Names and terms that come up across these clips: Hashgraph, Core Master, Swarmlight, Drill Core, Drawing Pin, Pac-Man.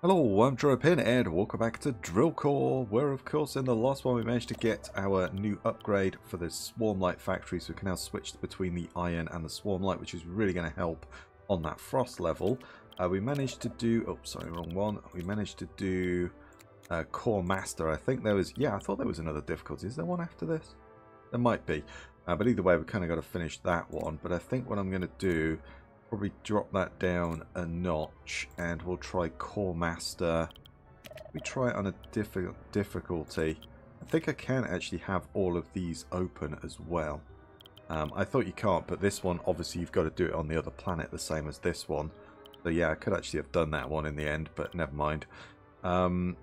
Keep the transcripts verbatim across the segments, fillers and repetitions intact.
Hello, I'm Drawing Pin and welcome back to Drill Core, where of course in the last one we managed to get our new upgrade for this Swarmlight factory, so we can now switch between the iron and the Swarmlight, which is really going to help on that frost level. Uh, we managed to do, oh sorry, wrong one, we managed to do uh, Core Master. I think there was, yeah, I thought there was another difficulty. Is there one after this? There might be, uh, but either way we kind of got to finish that one. But I think what I'm going to do, probably drop that down a notch, and we'll try Core Master. We try it on a difficult difficulty. I think I can actually have all of these open as well. Um, I thought you can't, but this one obviously you've got to do it on the other planet, the same as this one. So yeah, I could actually have done that one in the end, but never mind. Um,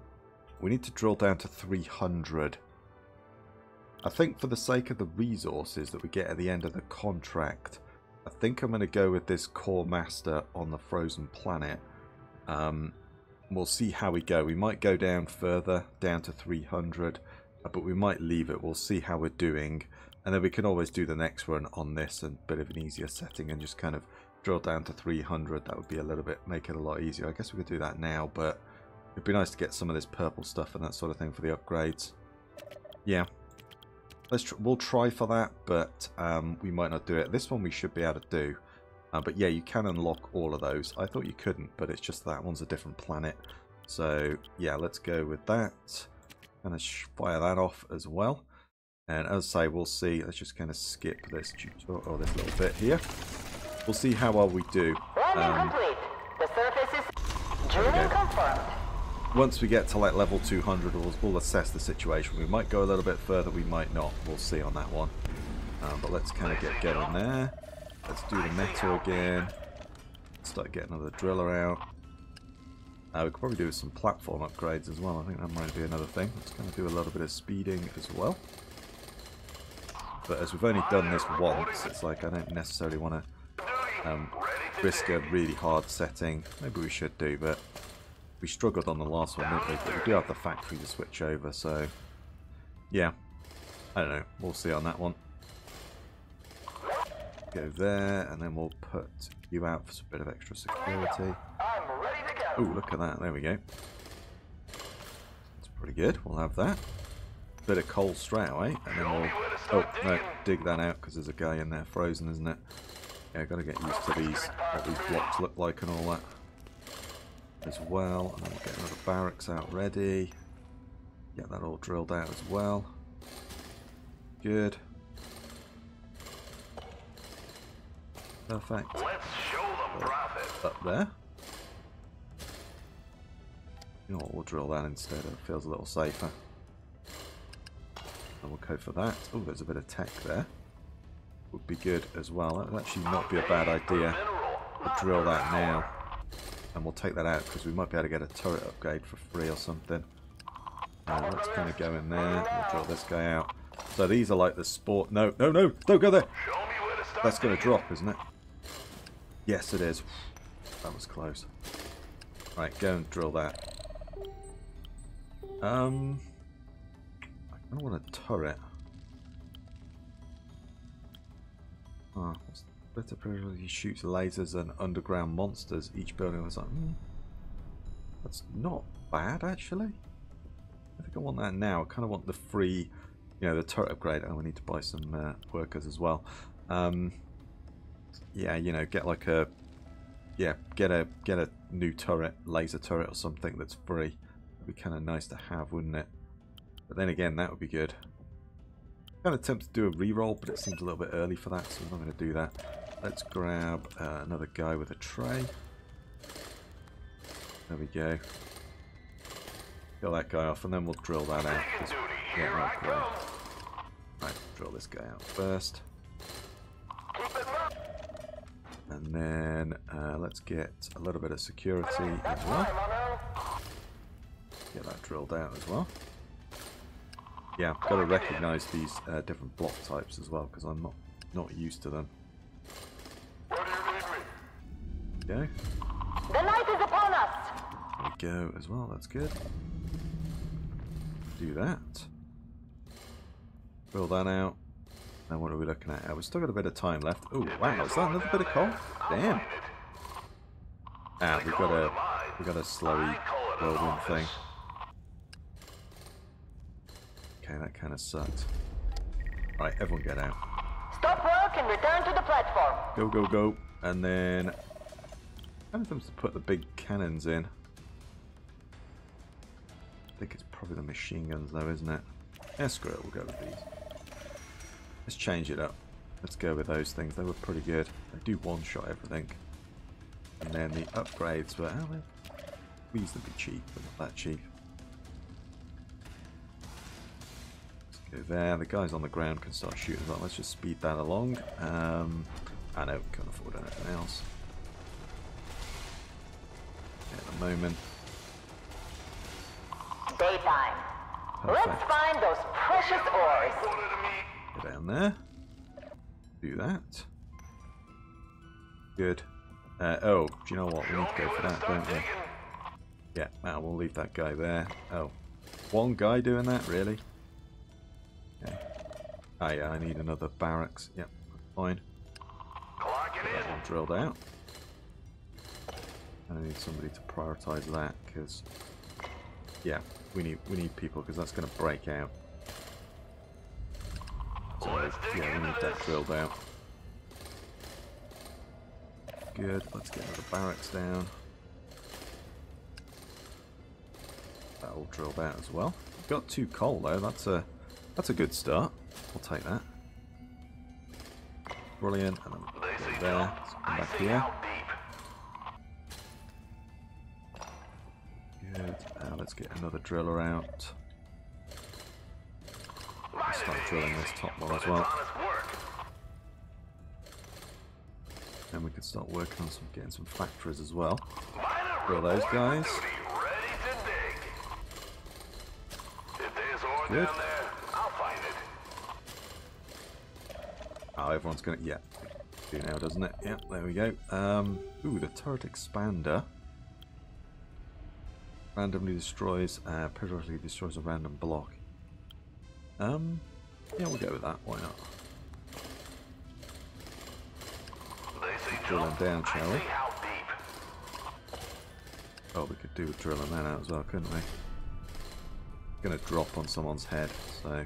we need to drill down to three hundred. I think for the sake of the resources that we get at the end of the contract, I think I'm going to go with this Core Master on the frozen planet. Um, we'll see how we go. We might go down further, down to three hundred, but we might leave it. We'll see how we're doing. And then we can always do the next one on this, and a bit of an easier setting, and just kind of drill down to three hundred. That would be a little bit, make it a lot easier. I guess we could do that now, but it'd be nice to get some of this purple stuff and that sort of thing for the upgrades. Yeah. Let's tr we'll try for that, but um, we might not do it. This one we should be able to do. Uh, but yeah, you can unlock all of those. I thought you couldn't, but it's just that one's a different planet. So yeah, let's go with that. I'm going to fire that off as well. And as I say, we'll see. Let's just kind of skip this tutorial, or this little bit here. We'll see how well we do. Um, the surface is drilling confirmed. Once we get to like level two hundred, we'll, we'll assess the situation. We might go a little bit further, we might not. We'll see on that one. Um, but let's kind of get going there. Let's do the metal again. Start getting another driller out. Uh, we could probably do some platform upgrades as well. I think that might be another thing. Let's kind of do a little bit of speeding as well. But as we've only done this once, it's like I don't necessarily want to um, risk a really hard setting. Maybe we should do, but we struggled on the last one, didn't we? But we do have the factory to switch over, so yeah. I don't know. We'll see on that one. Go there, and then we'll put you out for a bit of extra security. Oh, look at that. There we go. That's pretty good. We'll have that. Bit of coal straight away, and then we'll oh, no, dig that out because there's a guy in there frozen, isn't it? Yeah, I've got to get used to these, what these blocks look like and all that as well. And then we'll get another barracks out ready. Get that all drilled out as well. Good. Perfect. Let's show the profit. Up there. You know what, we'll drill that instead. It feels a little safer. And we'll go for that. Oh, there's a bit of tech there. Would be good as well. That would actually not be a bad idea. We'll drill that now. And we'll take that out because we might be able to get a turret upgrade for free or something. Uh, let's kind of go in there. We'll draw this guy out. So these are like the sport. No, no, no! Don't go there! That's going to drop, isn't it? Yes, it is. That was close. Right, go and drill that. Um, I don't want a turret. Oh, what's that? Better priority shoots lasers and underground monsters. Each building was like, hmm, that's not bad actually. I think I want that now. I kind of want the free, you know, the turret upgrade. Oh, we need to buy some uh, workers as well. Um, yeah, you know, get like a, yeah, get a get a new turret, laser turret or something that's free. That'd be kind of nice to have, wouldn't it? But then again, that would be good. I'm going to attempt to do a reroll, but it seems a little bit early for that, so I'm not going to do that. Let's grab uh, another guy with a tray. There we go. Kill that guy off, and then we'll drill that out. Yeah, right, right, drill this guy out first. And then uh, let's get a little bit of security as well. Get that drilled out as well. Yeah, I've got to recognise these uh, different block types as well, because I'm not, not used to them. Okay. The light is upon us. There we go as well, that's good. Do that. Drill that out. Now what are we looking at? Oh, we've still got a bit of time left. Oh wow, is that another bit of coal? Damn. Ah, we've got a we got a slowy whirlwind thing. Okay, that kind of sucked. All right, everyone get out. Stop work and return to the platform. Go, go, go. And then... I don't think to put the big cannons in. I think it's probably the machine guns though, isn't it? Yeah, screw it, we'll go with these. Let's change it up. Let's go with those things. They were pretty good. They do one-shot everything. And then the upgrades were oh, reasonably cheap, but not that cheap. There, the guys on the ground can start shooting as well. Let's just speed that along. Um, I know we can't afford anything else at the moment. Daytime. Perfect. Let's find those precious ores. Go down there. Do that. Good. Uh, oh, do you know what? We need to go for that, don't we? Yeah, now we'll leave that guy there. Oh, one guy doing that, really? Oh yeah, I need another barracks. Yep, fine. Get that one drilled out. And I need somebody to prioritise that because, yeah, we need we need people because that's going to break out. So, yeah, we need that drilled out. Good. Let's get another barracks down. That all drilled out as well. We've got two coal though. That's a that's a good start. We'll take that. Brilliant. And then we'll go there. Let's come back here. Good. Now let's get another driller out. We'll start drilling this top one as well. Then we can start working on some, getting some factories as well. Drill those guys. Good. Oh, everyone's gonna, yeah, do now, doesn't it? Yeah, there we go. Um, ooh, the turret expander randomly destroys, uh, periodically destroys a random block. Um, yeah, we'll go with that. Why not? Drill them down, shall we? Oh, we could do with drilling that out as well, couldn't we? Gonna drop on someone's head, so.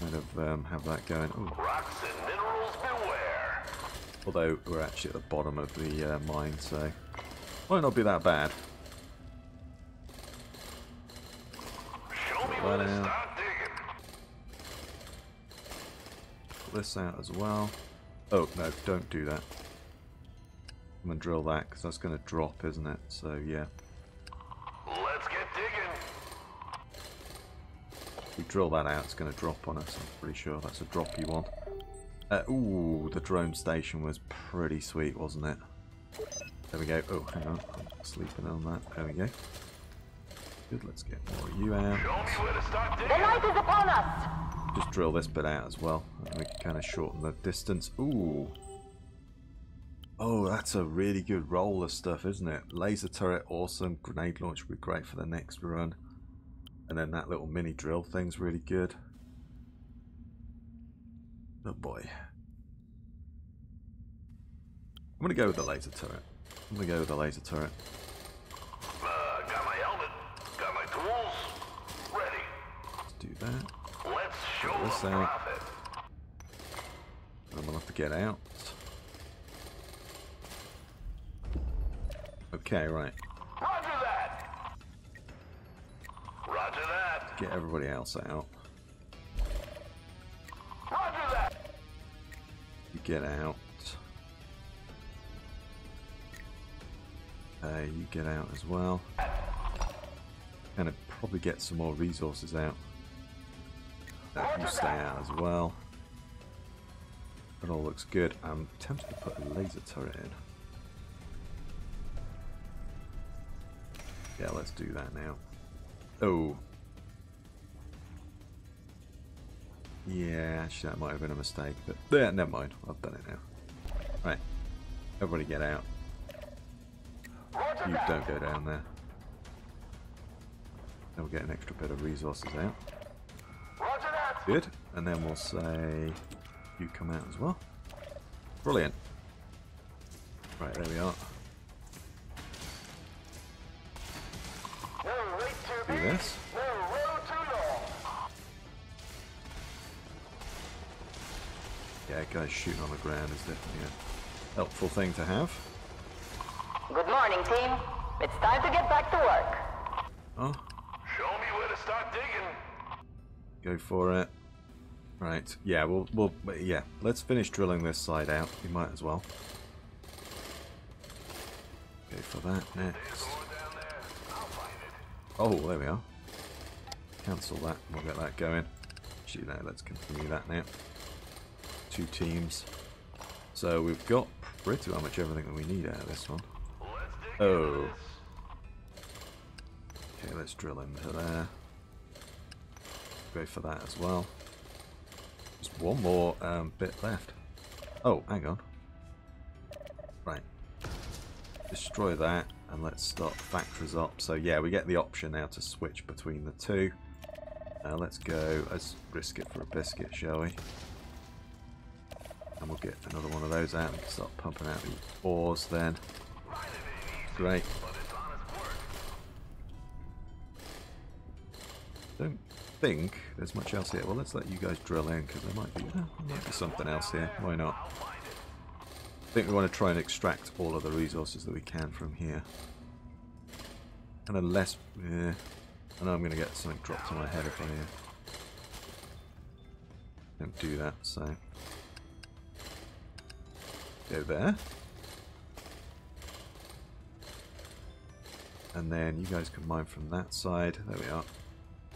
Kind of um, have that going. Ooh. Rocks and minerals beware. Although we're actually at the bottom of the uh, mine, so might not be that bad. Show me when to start digging. Put this out as well. Oh no! Don't do that. I'm gonna drill that because that's gonna drop, isn't it? So yeah. Let's get digging. We drill that out, it's going to drop on us, I'm pretty sure. That's a droppy one. Uh, ooh, the drone station was pretty sweet, wasn't it? There we go. Oh, hang on. I'm sleeping on that. There we go. Good, let's get more of you out. The light is upon us! Just drill this bit out as well. And we can kind of shorten the distance. Ooh. Oh, that's a really good roll of stuff, isn't it? Laser turret, awesome. Grenade launch would be great for the next run. And then that little mini drill thing's really good. Oh boy. I'm gonna go with the laser turret. I'm gonna go with the laser turret. Uh, got my helmet. Got my tools. Ready. Let's do that. Let's show this the profit. And we'll have to get out. Okay, right. Get everybody else out. Roger that. You get out. Uh, you get out as well. Gonna probably get some more resources out. Uh, you stay out as well. It all looks good. I'm tempted to put a laser turret in. Yeah, let's do that now. Oh. Yeah, actually that might have been a mistake, but yeah, never mind. I've done it now. Right, everybody get out. You don't go down there. Then we'll get an extra bit of resources out. good. And then we'll say you come out as well. Brilliant. Right, there we are. Do this. Yeah, guys shooting on the ground is definitely a helpful thing to have. Good morning, team. It's time to get back to work. Oh. Show me where to start digging. Go for it. Right. Yeah. We'll. We'll. Yeah. Let's finish drilling this side out. We might as well. Go for that next. Oh, there we are. Cancel that. We'll get that going. Actually, no, let's continue that now. Two teams. So we've got pretty much everything that we need out of this one. Oh. Okay, let's drill into there. Go for that as well. Just one more um, bit left. Oh, hang on. Right. Destroy that, and let's start factories up. So yeah, we get the option now to switch between the two. Uh, let's go. Let's risk it for a biscuit, shall we? And we'll get another one of those out and start pumping out the ores then. Great. Don't think there's much else here. Well, let's let you guys drill in because there might be, there might be something else here. Why not? I think we want to try and extract all of the resources that we can from here. And unless... yeah, I know I'm going to get something dropped on my head if I... don't do that, so... go there. And then you guys can mine from that side. There we are.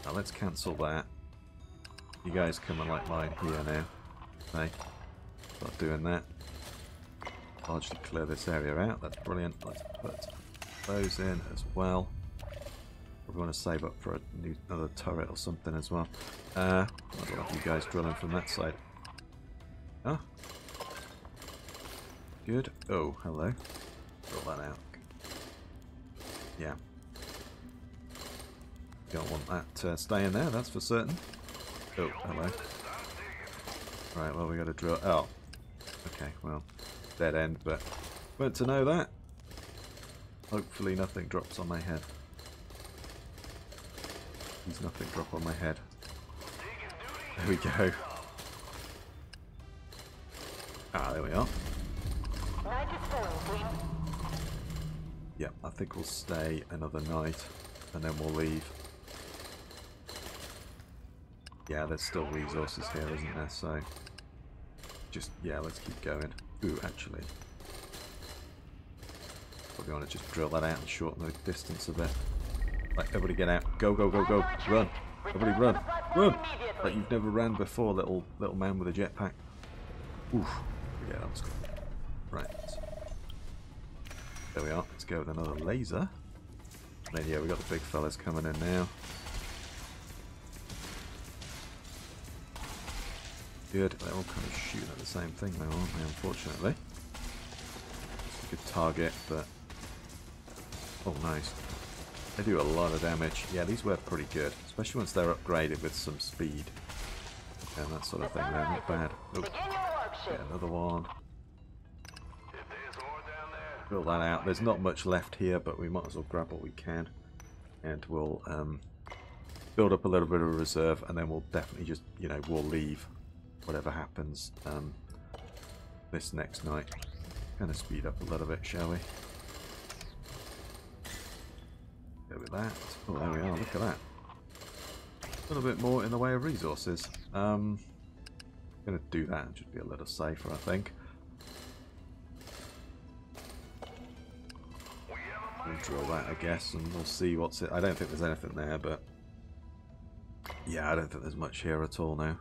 Now let's cancel that. You guys come and like mine here now. Okay. Start doing that. Largely clear this area out. That's brilliant. Let's put those in as well. We want to save up for a new, another turret or something as well. Uh, I don't know if you guys drilling from that side. Huh? Good. Oh, hello. Draw that out. Yeah. Don't want that uh, staying there, that's for certain. Oh, hello. Right, well, we got to drill. Oh. Okay, well. Dead end, but meant to know that. Hopefully nothing drops on my head. There's nothing drop on my head. There we go. Ah, there we are. Yeah, I think we'll stay another night and then we'll leave. Yeah, there's still resources here, isn't there? So just, yeah, let's keep going. Ooh, actually, probably want to just drill that out and shorten the distance a bit. Like, everybody get out. Go, go, go, go. Run. Everybody run. Run. Like you've never ran before, little little man with a jetpack. Oof. Yeah, that was cool. Right. There we are. Let's go with another laser. And then, yeah, we got the big fellas coming in now. Good. They're all kind of shooting at the same thing though, aren't they, unfortunately? It's a good target, but... oh, nice. They do a lot of damage. Yeah, these were pretty good, especially once they're upgraded with some speed. And that sort of thing, they're not bad. Oops. Get another one. Drill that out. There's not much left here, but we might as well grab what we can. And we'll um, build up a little bit of a reserve, and then we'll definitely just, you know, we'll leave. Whatever happens um, this next night. Kind of speed up a little bit, shall we? Go with that. Oh, there we are. Look at that. A little bit more in the way of resources. Um, I'm going to do that. It should be a little safer, I think. We'll drill that, I guess, and we'll see what's it. I don't think there's anything there, but... yeah, I don't think there's much here at all now.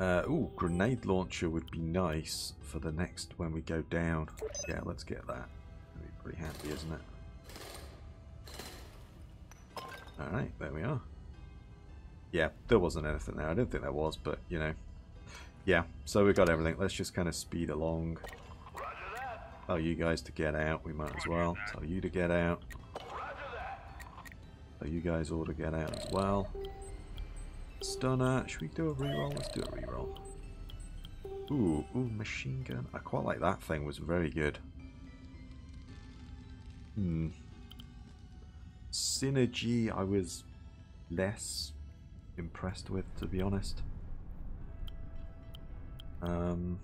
Uh, ooh, grenade launcher would be nice for the next when we go down. Yeah, let's get that. That'd be pretty handy, isn't it? Alright, there we are. Yeah, there wasn't anything there. I didn't think there was, but, you know. Yeah, so we've got everything. Let's just kind of speed along. Tell you guys to get out. We might as well. Tell you to get out. Tell you guys all to get out as well. Stunner. Should we do a reroll? Let's do a reroll. Ooh, ooh, machine gun. I quite like that thing. It was very good. Hmm. Synergy, I was less impressed with, to be honest. Um,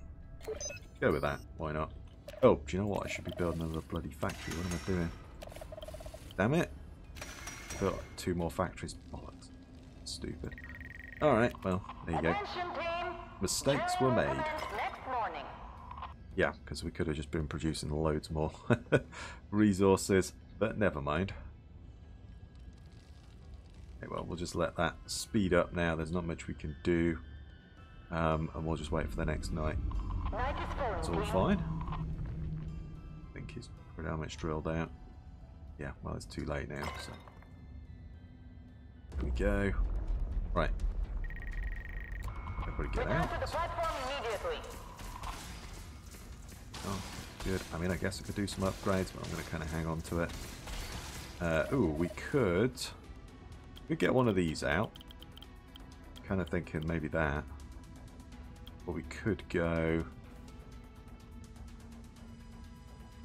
go with that. Why not? Oh, do you know what? I should be building another bloody factory. What am I doing? Damn it! Built two more factories. Bollocks. Stupid. All right. Well, there you go. Mistakes were made. Yeah, because we could have just been producing loads more resources, but never mind. Okay, well, we'll just let that speed up now. There's not much we can do, um, and we'll just wait for the next night. It's all fine. I think he's pretty much drilled out. Yeah, well, it's too late now. So there we go. Right. Everybody get out. Oh, good. I mean, I guess I could do some upgrades, but I'm going to kind of hang on to it. Uh, ooh, we could... We could get one of these out. Kind of thinking maybe that. But we could go...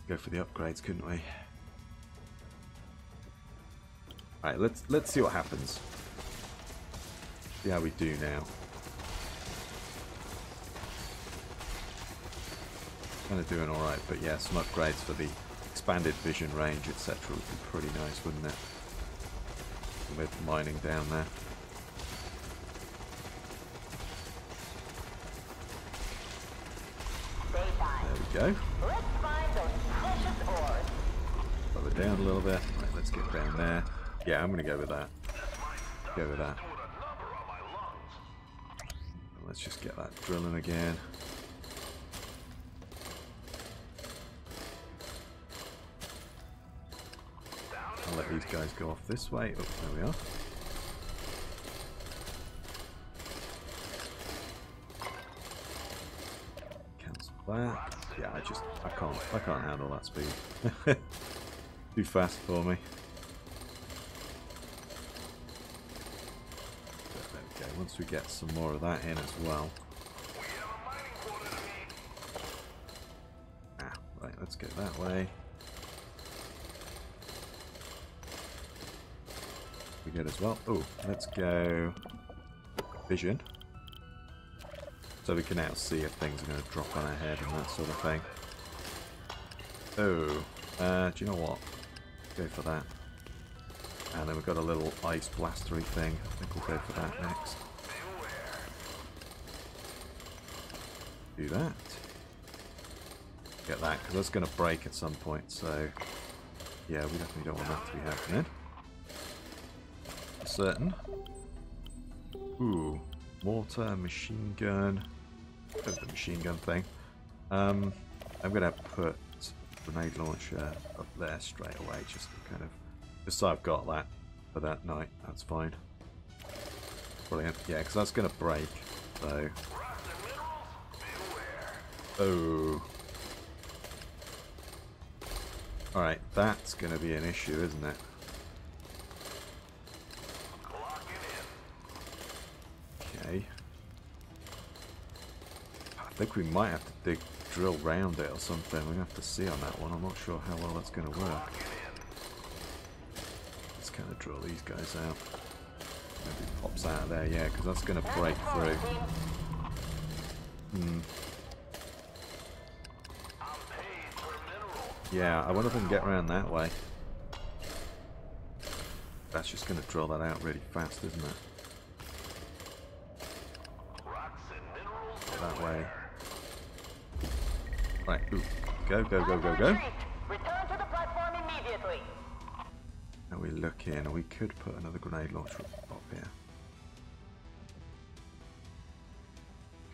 Go for the upgrades, couldn't we? Alright, let's, let's see what happens. See how we do now. Kind of doing alright, but yeah, some upgrades for the expanded vision range, et cetera would be pretty nice, wouldn't it? With mining down there. There we go. Let's find those precious ores. Pop it down a little bit. Right, let's get down there. Yeah, I'm gonna go with that. Go with that. Let's just get that drilling again. I'll let these guys go off this way. Oh, there we are. Cancel that. Yeah, I just I can't I can't handle that speed. Too fast for me. There we go. Once we get some more of that in as well. Ah, right. Let's go that way. We did as well. Oh, let's go vision. So we can now see if things are going to drop on our head and that sort of thing. Oh, uh, do you know what? Go for that. And then we've got a little ice blastery thing. I think we'll go for that next. Do that. Get that, because that's going to break at some point. So, yeah, we definitely don't want that to be happening. Certain. Ooh, mortar, machine gun. Oh, the machine gun thing. Um, I'm gonna put grenade launcher up there straight away, just to kind of, just so I've got that for that night. That's fine. Brilliant. Yeah, because that's gonna break. So. Oh. All right, that's gonna be an issue, isn't it? I think we might have to dig, drill round it or something. We're going to have to see on that one. I'm not sure how well that's going to work. Let's kind of drill these guys out. Maybe it pops out of there, yeah, because that's going to break through. Hmm. Yeah, I wonder if I can get around that way. That's just going to drill that out really fast, isn't it? That way. Right, ooh. Go, go, go, go, go. Return to the platform immediately. Now we look in, and we could put another grenade launcher up here.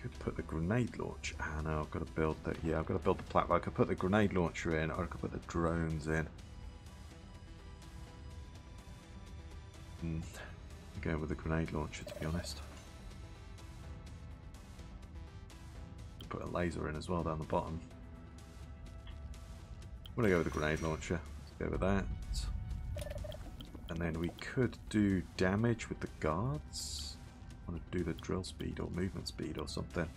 Could put the grenade launcher. Ah, no, I've got to build that. Yeah, I've got to build the platform. I could put the grenade launcher in, or I could put the drones in. Mm. I'm going with the grenade launcher, to be honest. Put a laser in as well down the bottom. I'm going to go with the grenade launcher. Let's go with that. And then we could do damage with the guards. want to do the drill speed or movement speed or something.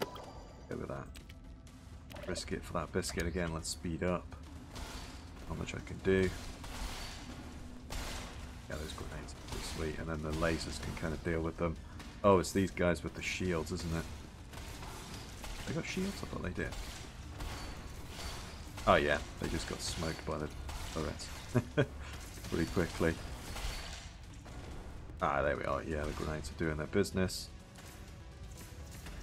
Go with that. Risk it for that biscuit again. Let's speed up. How much I can do. Yeah, those grenades are pretty sweet. And then the lasers can kind of deal with them. Oh, it's these guys with the shields, isn't it? They got shields? I thought they did. Oh yeah, they just got smoked by the turrets. Pretty quickly. Ah, there we are. Yeah, the grenades are doing their business.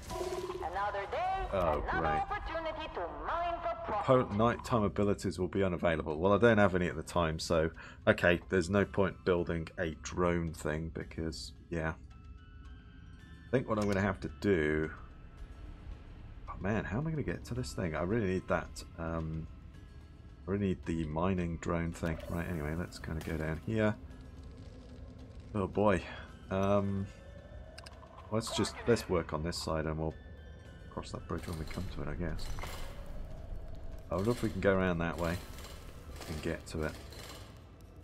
Another day, oh, another great. Opportunity to mine for profit. Nighttime abilities will be unavailable. Well, I don't have any at the time, so... Okay, there's no point building a drone thing, because, yeah. I think what I'm going to have to do... Oh, man, how am I going to get to this thing? I really need that... Um, I really need the mining drone thing. Right, anyway, let's kind of go down here. Oh boy. Um, let's just let's work on this side and we'll cross that bridge when we come to it, I guess. I wonder if we can go around that way and get to it.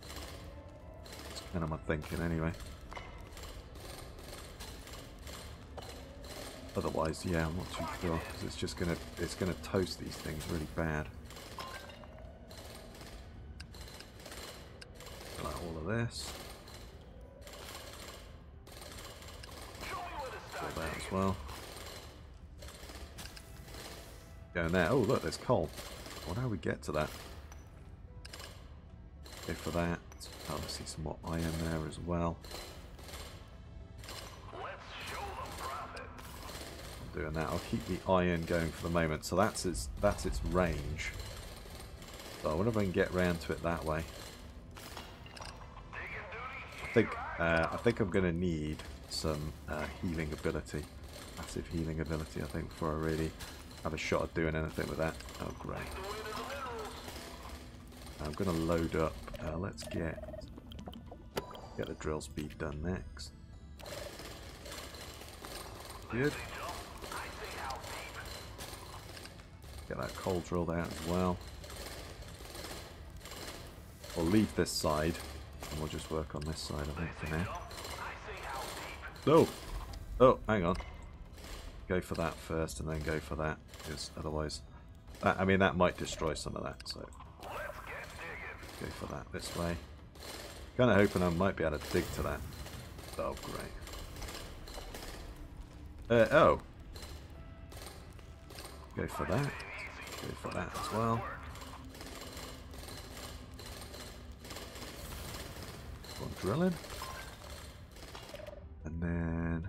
That's kind of my thinking anyway. Otherwise, yeah, I'm not too sure because it's just gonna it's gonna toast these things really bad. Like all of this. That as well. Down there. Oh, look, there's coal. I wonder how we get to that. Go for that. Oh, I see some more iron there as well. Let's show them profit. I'm doing that. I'll keep the iron going for the moment. So that's its that's its range. So I wonder if I can get round to it that way. I think uh, I think I'm going to need some uh, healing ability, massive healing ability, I think, before I really have a shot at doing anything with that. Oh, great. I'm going to load up. Uh, let's get get the drill speed done next. Good. Get that coal drilled out as well. We'll leave this side, and we'll just work on this side, I think, for now. No. Oh, hang on. Go for that first and then go for that. Because otherwise, that, I mean, that might destroy some of that. So, go for that this way. Kind of hoping I might be able to dig to that. Oh, great. Uh, oh. Go for that. Go for that as well. One drilling. And then...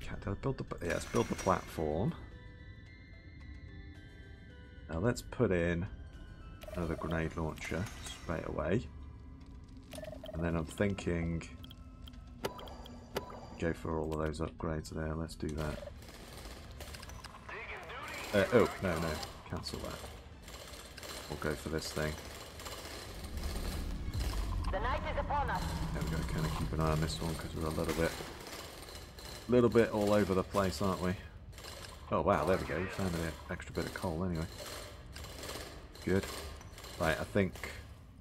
Can't I build the... Yeah, let's build the platform. Now let's put in another grenade launcher straight away. And then I'm thinking... Go for all of those upgrades there. Let's do that. Uh, oh, no, no. Cancel that. We'll go for this thing. Now we've got to kind of keep an eye on this one because we're a little bit, little bit all over the place, aren't we? Oh wow, there we go. We found an extra bit of coal anyway. Good. Right, I think,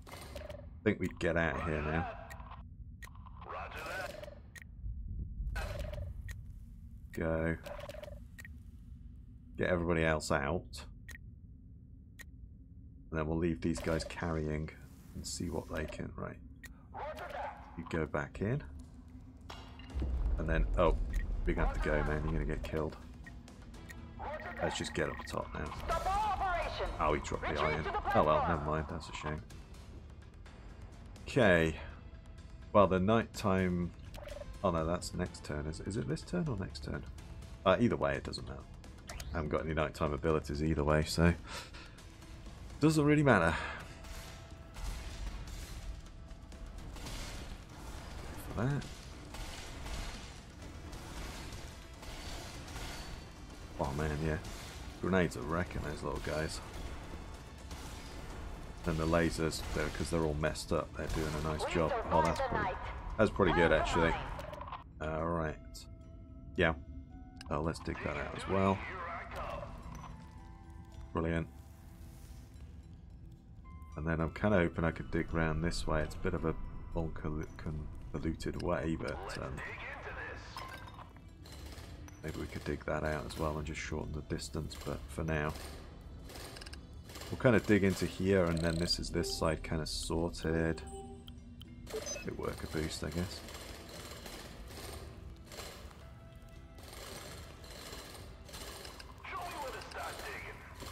I think we'd get out of here now. Go. Get everybody else out, and then we'll leave these guys carrying and see what they can. Right. You go back in, and then, oh, we're going to have to go, man. You're going to get killed. Let's just get up top now. Oh, he dropped the iron. Oh, well, never mind. That's a shame. Okay. Well, the nighttime... Oh, no, that's next turn. Is, is it this turn or next turn? Uh, either way, it doesn't matter. I haven't got any nighttime abilities either way, so... Doesn't really matter. That. Oh man, yeah. Grenades are wrecking those little guys. And the lasers, because they're, they're all messed up, they're doing a nice job. Oh, that's pretty, that's pretty good actually. Alright. Yeah. Oh, let's dig that out as well. Brilliant. And then I'm kind of hoping I could dig round this way. It's a bit of a all convoluted way, but um, maybe we could dig that out as well and just shorten the distance. But for now, we'll kind of dig into here, and then this is this side kind of sorted. Bit worker boost, I guess.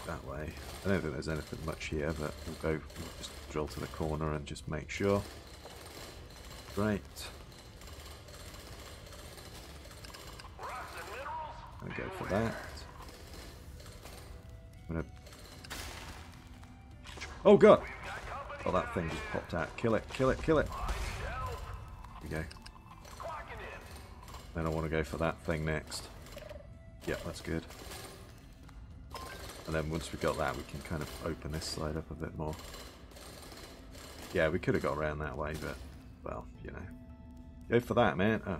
That way. I don't think there's anything much here, but we'll go we'll just drill to the corner and just make sure. Great. I'm gonna go for that. I'm gonna. Oh god! Oh, that thing just popped out. Kill it! Kill it! Kill it! There we go. Then I want to go for that thing next. Yep, that's good. And then once we got that, we can kind of open this side up a bit more. Yeah, we could have got around that way, but, well, you know. Go for that, man. Oh.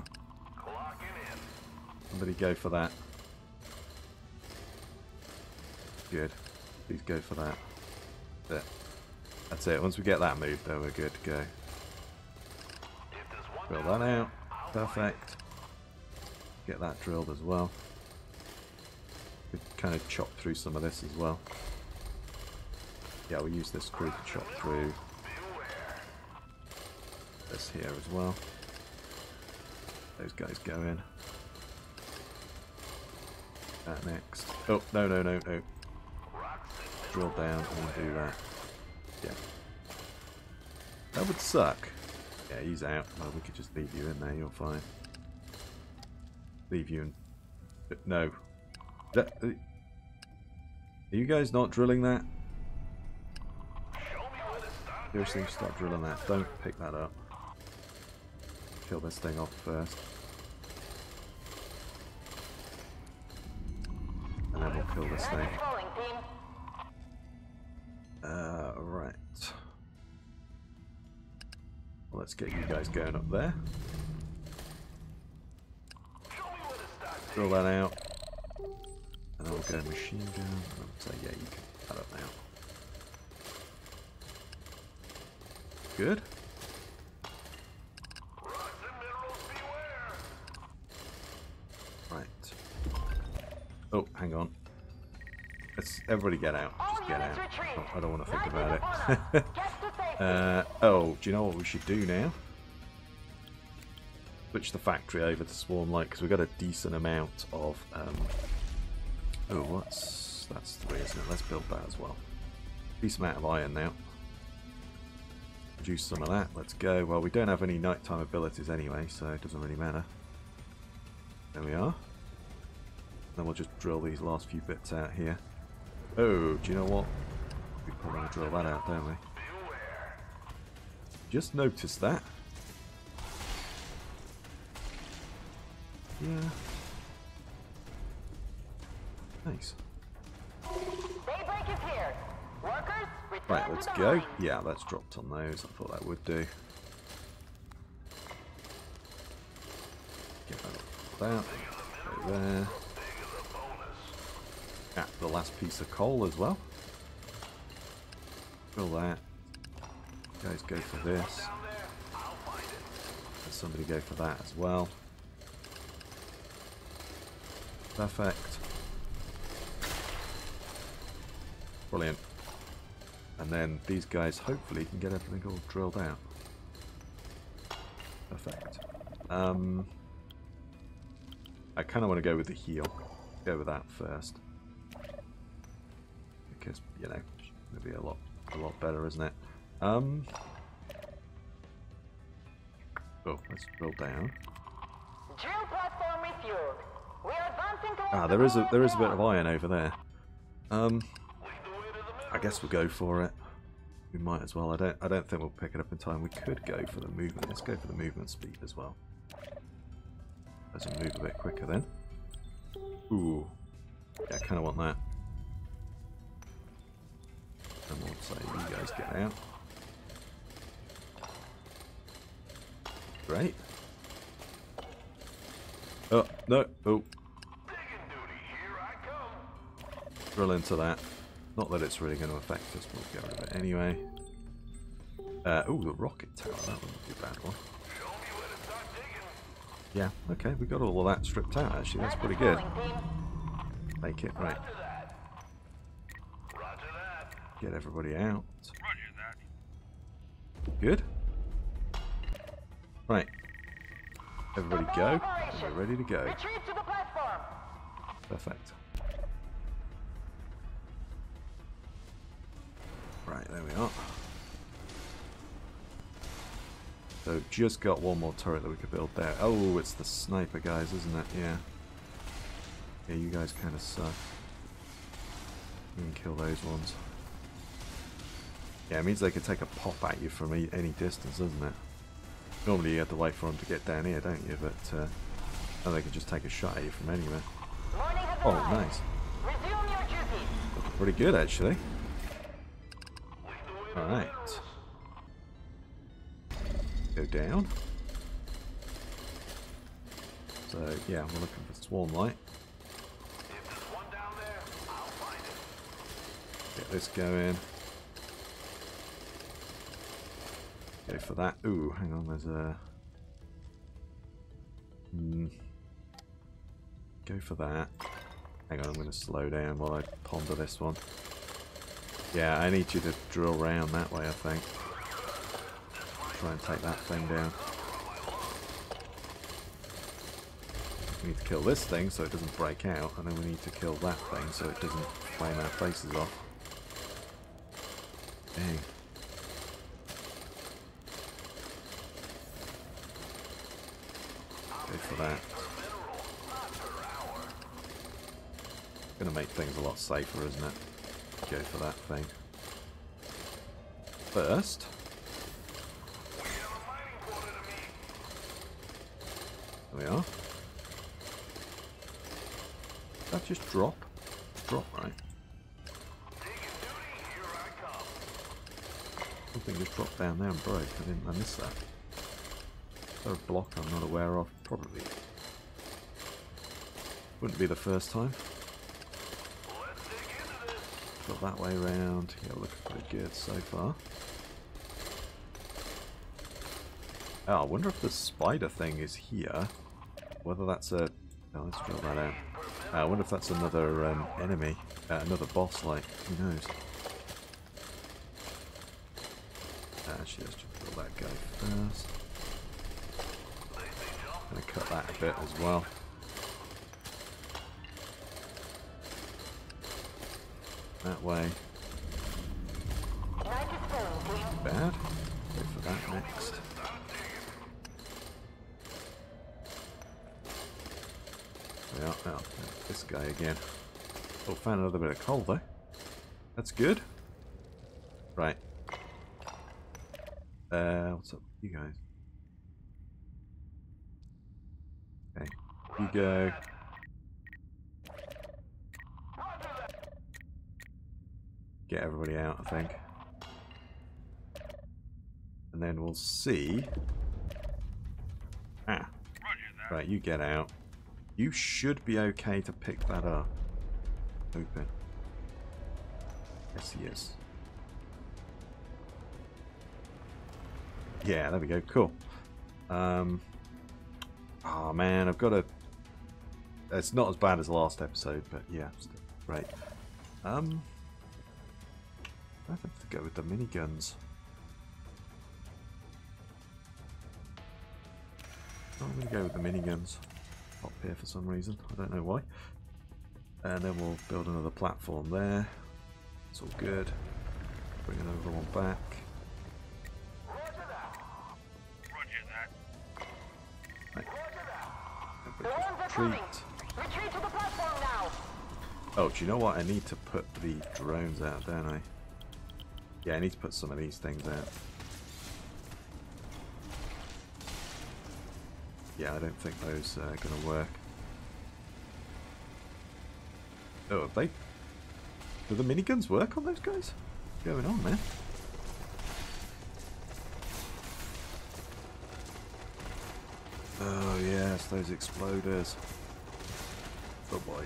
Somebody go for that. Good. Please go for that. There. That's it. Once we get that moved, though, we're good to go. Drill that out. Perfect. Get that drilled as well. We kind of chop through some of this as well. Yeah, we'll use this screw to chop through this here as well. Those guys go in. That next. Oh, no, no, no, no. Drill down and do that. Yeah. That would suck. Yeah, he's out. Well, we could just leave you in there. You're fine. Leave you in. No. That, uh, are you guys not drilling that? Seriously, stop drilling that. Don't pick that up. Kill this thing off first. And then we'll kill this thing. Uh, right. Well, let's get you guys going up there. Drill that out. And I'll go machine gun. So yeah, you can pick that up now. Good. Right. Oh, hang on. Let's everybody get out. Just get out. Oh, I don't want to think about it. uh, oh, do you know what we should do now? Switch the factory over to Swarmlight because we've got a decent amount of. Um, Oh, what's that's three, isn't it? Let's build that as well. Decent amount of iron now. Produce some of that. Let's go. Well, we don't have any nighttime abilities anyway, so it doesn't really matter. There we are. Then we'll just drill these last few bits out here. Oh, do you know what? We probably want to drill that out, don't we? Just noticed that. Yeah. Nice. Daybreak is here. Workers, return right, let's to the go. Line. Yeah, that's dropped on those. I thought that would do. Get that out. Go there. Ah, the last piece of coal as well. Drill that. You guys go for this. Let somebody go for that as well. Perfect. Brilliant. And then these guys hopefully can get everything all drilled out. Perfect. Um, I kind of want to go with the heel. Go with that first. Because, you know, it'll be a lot, a lot better, isn't it? Um, oh, let's drill down. Drill platform refueled. We're advancing towards ah, there is a there is a bit of iron over there. Um. I guess we'll go for it. We might as well. I don't I don't think we'll pick it up in time. We could go for the movement. Let's go for the movement speed as well. Let's move a bit quicker then. Ooh. Yeah, I kind of want that. And we'll say you guys get out. Great. Oh, no. Oh. Drill into that. Not that it's really going to affect us, but we'll get rid of it anyway. Uh, oh, the rocket tower, that wouldn't be a bad one. Yeah, okay, we got all of that stripped out, actually. That's pretty good. Make it, right. Get everybody out. Good. Right. Everybody go. We're ready to go. Perfect. Right, there we are. So, just got one more turret that we could build there. Oh, it's the sniper guys, isn't it? Yeah. Yeah, you guys kind of suck. You can kill those ones. Yeah, it means they can take a pop at you from any distance, doesn't it? Normally you have to wait for them to get down here, don't you? But, uh, and they can just take a shot at you from anywhere. Oh, nice. Looking pretty good, actually. Alright. Go down. So, yeah, we're looking for Swarmlight. Get this going. Go for that. Ooh, hang on, there's a... Mm. Go for that. Hang on, I'm going to slow down while I ponder this one. Yeah, I need you to drill round that way, I think. Try and take that thing down. We need to kill this thing so it doesn't break out, and then we need to kill that thing so it doesn't flame our faces off. Dang. Go for that. Gonna make things a lot safer, isn't it? Go for that thing first. There we are. Did that just drop? Drop, right? Something just dropped down there and broke. I didn't. I missed that. Is there a block I'm not aware of? Probably. Wouldn't be the first time. Got that way round. Yeah, looking pretty good so far. Oh, I wonder if the spider thing is here. Whether that's a... Oh, let's draw that out. Uh, I wonder if that's another um, enemy. Uh, another boss, like. Who knows? Actually, let's just draw that guy first. I'm going to cut that a bit as well. That way. Bad. Go for that next. Yeah, oh, this guy again. Oh, found another bit of coal though. That's good. Right. Uh, what's up with you guys? Okay, you go. Get everybody out, I think. And then we'll see. Ah. Right, you get out. You should be okay to pick that up. Open. Yes, he is. Yeah, there we go. Cool. Um. Oh man, I've got a. It's not as bad as the last episode, but yeah, still great. Um. I have to go with the miniguns. I'm going to go with the miniguns. Up here for some reason. I don't know why. And then we'll build another platform there. It's all good. Bring another one back. Roger that. Roger that. Right. Everybody just retreat. Retreat to the platform now. Oh, do you know what? I need to put the drones out, don't I? Yeah, I need to put some of these things out. Yeah, I don't think those are going to work. Oh, have they... Do the miniguns work on those guys? What's going on, man? Oh, yes, those exploders. Oh, boy.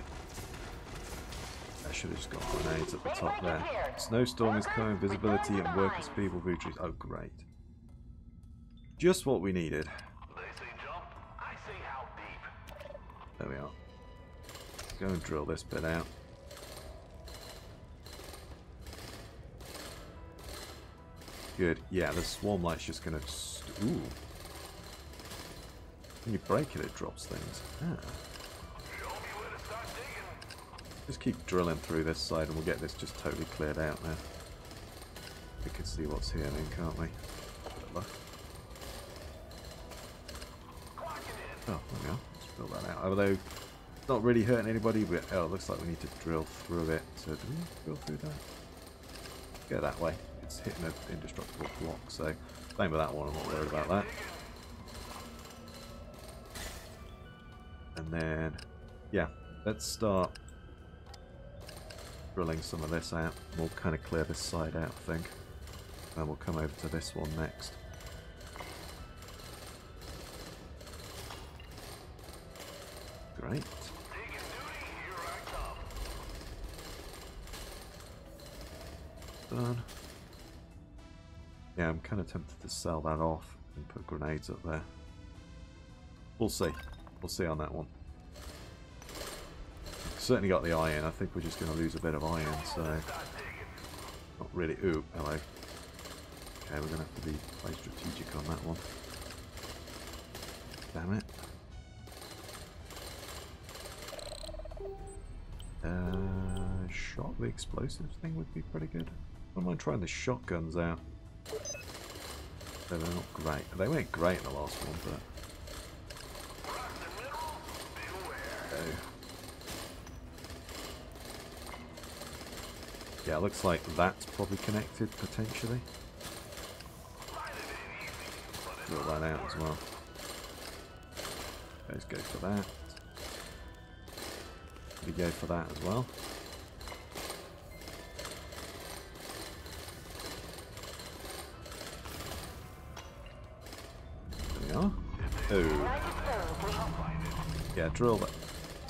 I should have just got grenades at the top there. Snowstorm is coming, visibility and worker speed will be reduced. Oh, great. Just what we needed. There we are. Let's go and drill this bit out. Good. Yeah, the Swarmlight's just going to... Ooh. When you break it, it drops things. Ah. Just keep drilling through this side and we'll get this just totally cleared out now. We can see what's here then, can't we? Good luck. Oh, there we are. Let's drill that out. Although, it's not really hurting anybody, but oh, it looks like we need to drill through it. So, do we drill through that? Go that way. It's hitting an indestructible block, so same with that one, I'm not worried about that. And then, yeah, let's start drilling some of this out. We'll kind of clear this side out, I think. And we'll come over to this one next. Great. Done. Yeah, I'm kind of tempted to sell that off and put grenades up there. We'll see. We'll see on that one. Certainly got the iron. I think we're just going to lose a bit of iron, so... Not really... Ooh, hello. Okay, we're going to have to be quite strategic on that one. Damn it. Uh, shot the explosives thing would be pretty good. I don't mind trying the shotguns out. They're not great. They weren't great in the last one, but... Yeah, looks like that's probably connected, potentially. Draw that out as well. Let's go for that. We go for that as well. There we are. Oh. Yeah, drill that.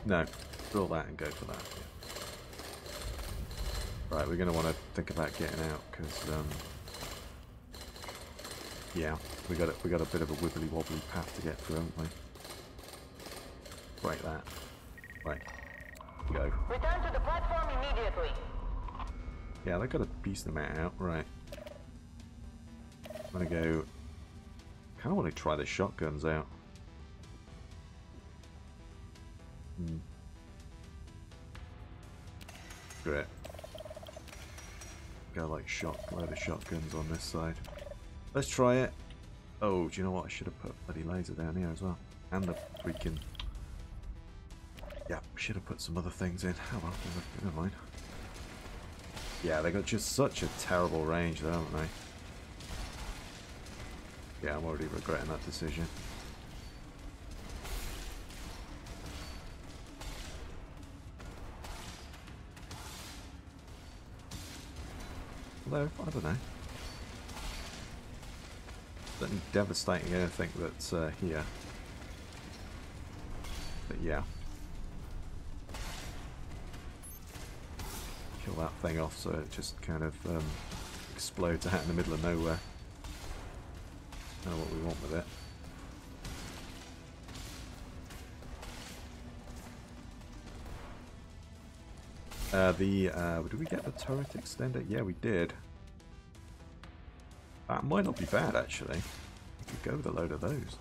No, drill that and go for that. Yeah. Right, we're going to want to think about getting out because, um, yeah, we got a, we got a bit of a wibbly wobbly path to get through, haven't we? Break that. Right, go. Return to the platform immediately. Yeah, they got a decent amount out. Right. I'm going to go. Kind of want to try the shotguns out. Hmm. Screw it. Go like shot load of shotguns on this side. Let's try it. Oh, do you know what? I should have put a bloody laser down here as well. And the freaking... Yeah, should have put some other things in. How about that? Never mind. Yeah, they got just such a terrible range though, haven't they? Yeah, I'm already regretting that decision. Although, I don't know. Certainly devastating anything that's uh, here. But yeah. Kill that thing off so it just kind of um, explodes out in the middle of nowhere. Know what we want with it. Uh, the, uh, did we get the turret extender? Yeah, we did. That might not be bad, actually. We could go with a load of those.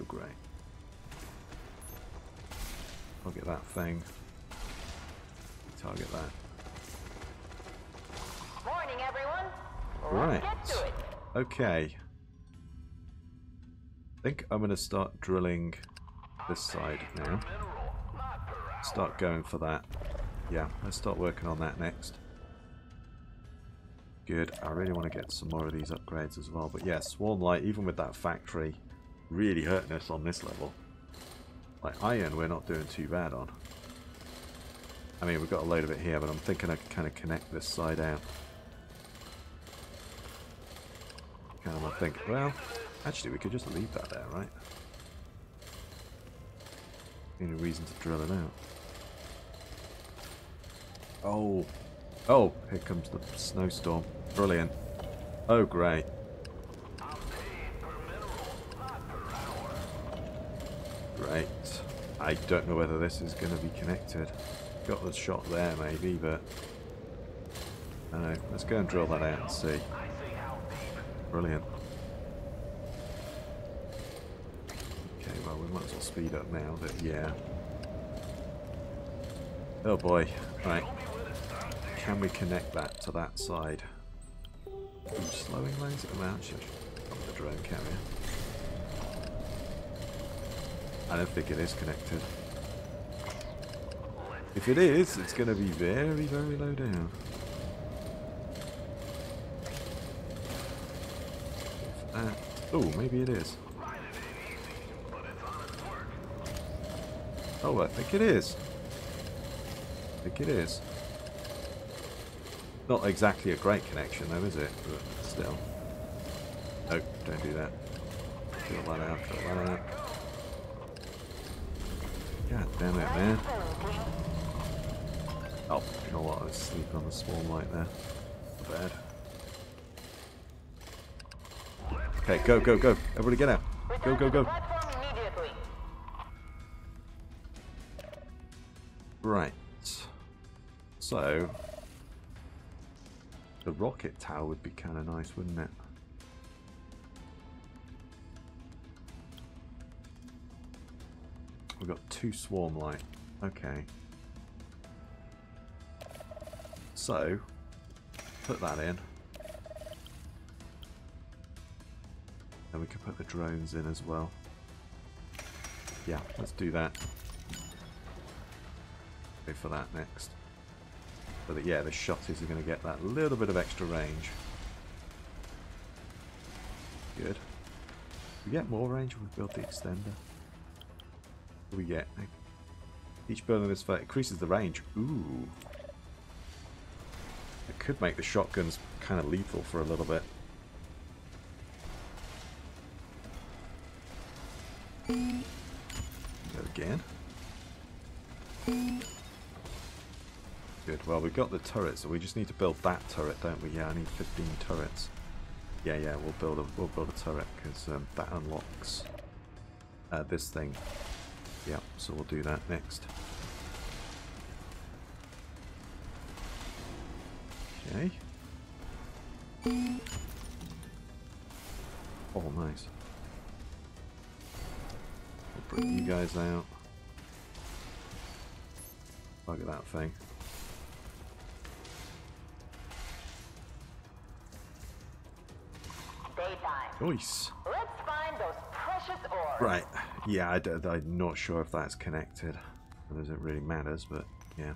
Oh, great. I'll get that thing. Target that. Morning, everyone. Right. Let's get to it. Okay. I think I'm going to start drilling this side now. Start going for that. Yeah, let's start working on that next. Good. I really want to get some more of these upgrades as well. But yeah, Swarmlight, even with that factory, really hurting us on this level. Like, iron we're not doing too bad on. I mean, we've got a load of it here, but I'm thinking I can kind of connect this side out. Kind of, I think, well, actually we could just leave that there, right? Any reason to drill it out. Oh. Oh, here comes the snowstorm. Brilliant. Oh, great. Great. I don't know whether this is going to be connected. Got the shot there, maybe, but... I don't know. Let's go and drill that out and see. Brilliant. Okay, well, we might as well speed up now, but yeah. Oh boy. Right. Can we connect that to that side? I'm slowing laser. Well, actually, I should put the drone carrier. I don't think it is connected. If it is, it's going to be very, very low down. Uh, oh, maybe it is. Oh, I think it is. I think it is. Not exactly a great connection, though, is it? But still. Nope, don't do that. Drill that out, drill that out. God damn it, man. Oh, you know what? I was sleeping on the Swarmlight there. Bad. Okay, go, go, go. Everybody get out. Go, go, go. Right. So, the rocket tower would be kind of nice, wouldn't it? We've got two Swarmlight. Okay. So, put that in. And we can put the drones in as well. Yeah, let's do that. Go for that next. So that, yeah, the shotties are going to get that little bit of extra range. Good. We get more range when we build the extender. We get each burn in this fight increases the range. Ooh. It could make the shotguns kind of lethal for a little bit. Go again. Good. Well, we've got the turrets, so we just need to build that turret, don't we? Yeah, I need fifteen turrets. Yeah, yeah, we'll build a we'll build a turret because um, that unlocks uh, this thing. Yeah, so we'll do that next. Okay. Oh, nice. We'll bring you guys out. Look at that thing. Nice. Let's find those precious orbs. Right. Yeah, I don't, I'm not sure if that's connected. It doesn't really matter, but yeah.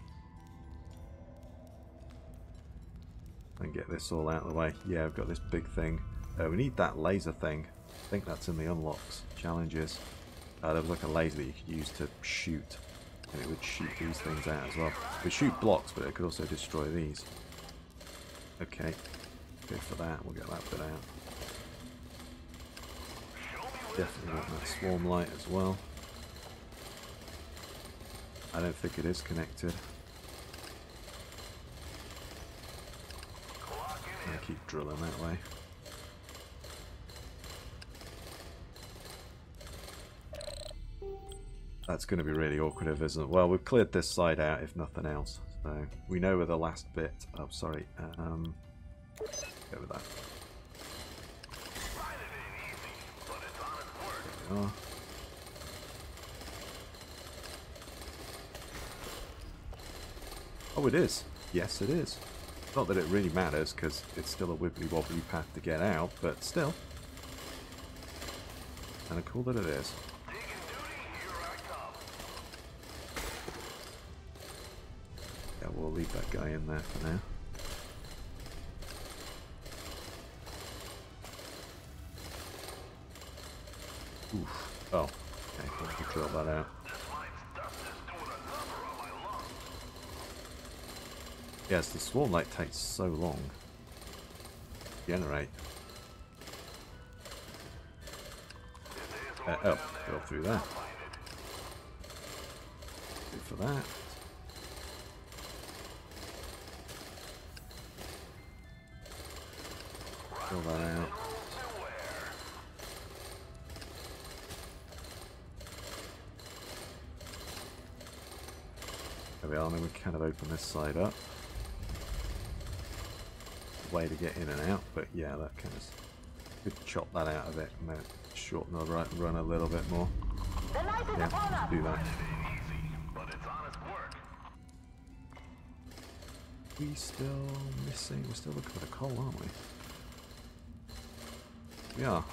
And get this all out of the way. Yeah, I've got this big thing. Uh, we need that laser thing. I think that's in the unlocks. Challenges. Uh, there was like a laser that you could use to shoot. And it would shoot these things out as well. It would shoot blocks, but it could also destroy these. Okay. Good for that. We'll get that bit out. Definitely want that swarm light as well. I don't think it is connected. I keep drilling that way. That's going to be really awkward, if isn't it? Well, we've cleared this side out, if nothing else. So we know where the last bit. Oh, sorry. Um, go with that. Oh. Oh, it is. Yes, it is. Not that it really matters, because it's still a wibbly-wobbly path to get out, but still. Kind of cool that it is. Yeah, we'll leave that guy in there for now. Oof. Oh, okay, we'll have to drill that out. Yes, the Swarmlight takes so long. Generate. Uh, oh, go through there. Good for that. fill that out. There we are, and then we kind of open this side up. Way to get in and out, but yeah, that kind of could chop that out a bit and then shorten the right run a little bit more. Yeah, do that. We still missing, we're still looking for the coal, aren't we? We are.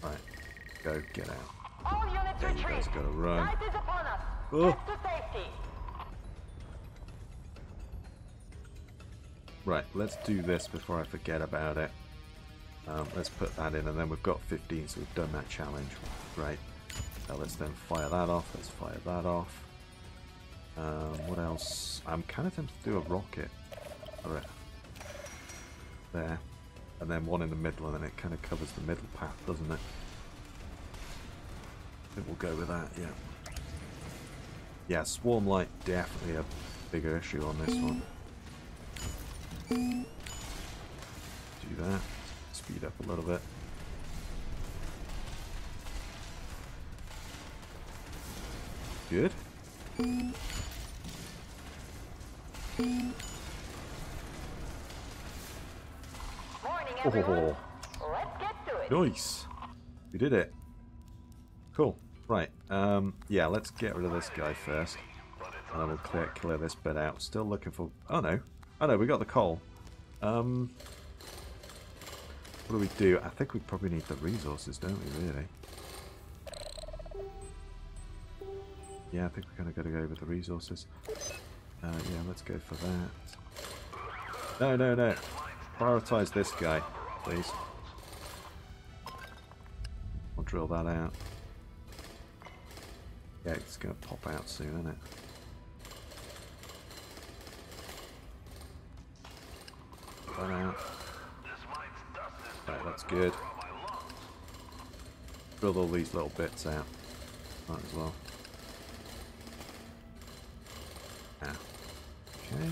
Right, go get out. All units retreat. You guys gotta run. Night is upon us. Oh. To safety. Right, let's do this before I forget about it. Um, let's put that in, and then we've got fifteen, so we've done that challenge. Right. Now let's then fire that off, let's fire that off. Um, what else? I'm kind of tempted to do a rocket. Alright. There. And then one in the middle, and then it kind of covers the middle path, doesn't it? I think we'll go with that, yeah. Yeah, Swarmlight definitely a bigger issue on this one. Do that. Speed up a little bit. Good. Morning, everyone. Oh. Let's get to it. Nice. We did it. Cool. Right. Um, yeah, let's get rid of this guy first. And then we'll clear, clear this bit out. Still looking for... Oh, no. Oh, no, we got the coal. Um, what do we do? I think we probably need the resources, don't we, really? Yeah, I think we're kind of got to go with the resources. Uh, yeah, let's go for that. No, no, no. Prioritise this guy, please. I'll drill that out. Yeah, it's going to pop out soon, isn't it? Pop that out. Right, that's good. Drill all these little bits out. Might as well. Okay.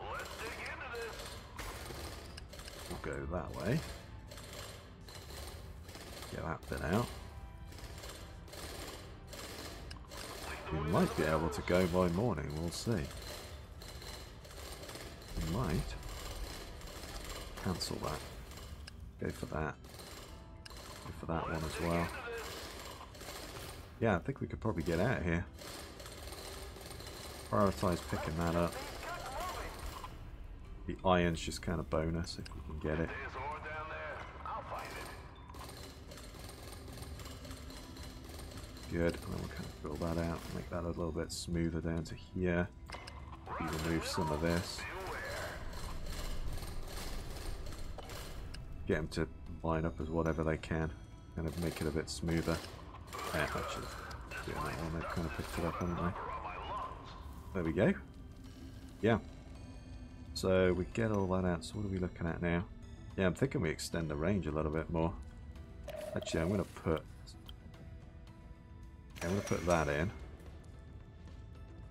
Let's dig into this. We'll go that way. Get that bit out. We might be able to go by morning, we'll see. We might cancel that. Go for that. Go for that one as well. Yeah, I think we could probably get out of here. Prioritise picking that up. The iron's just kind of bonus if we can get it. Good, and then we'll kind of drill that out, make that a little bit smoother down to here. Maybe remove some of this. Get them to line up as whatever they can, kind of make it a bit smoother. Yeah, actually, doing that one, they've kind of picked it up, haven't they? There we go. Yeah. So we get all that out. So what are we looking at now? Yeah, I'm thinking we extend the range a little bit more. Actually, I'm going to put... Okay, I'm going to put that in.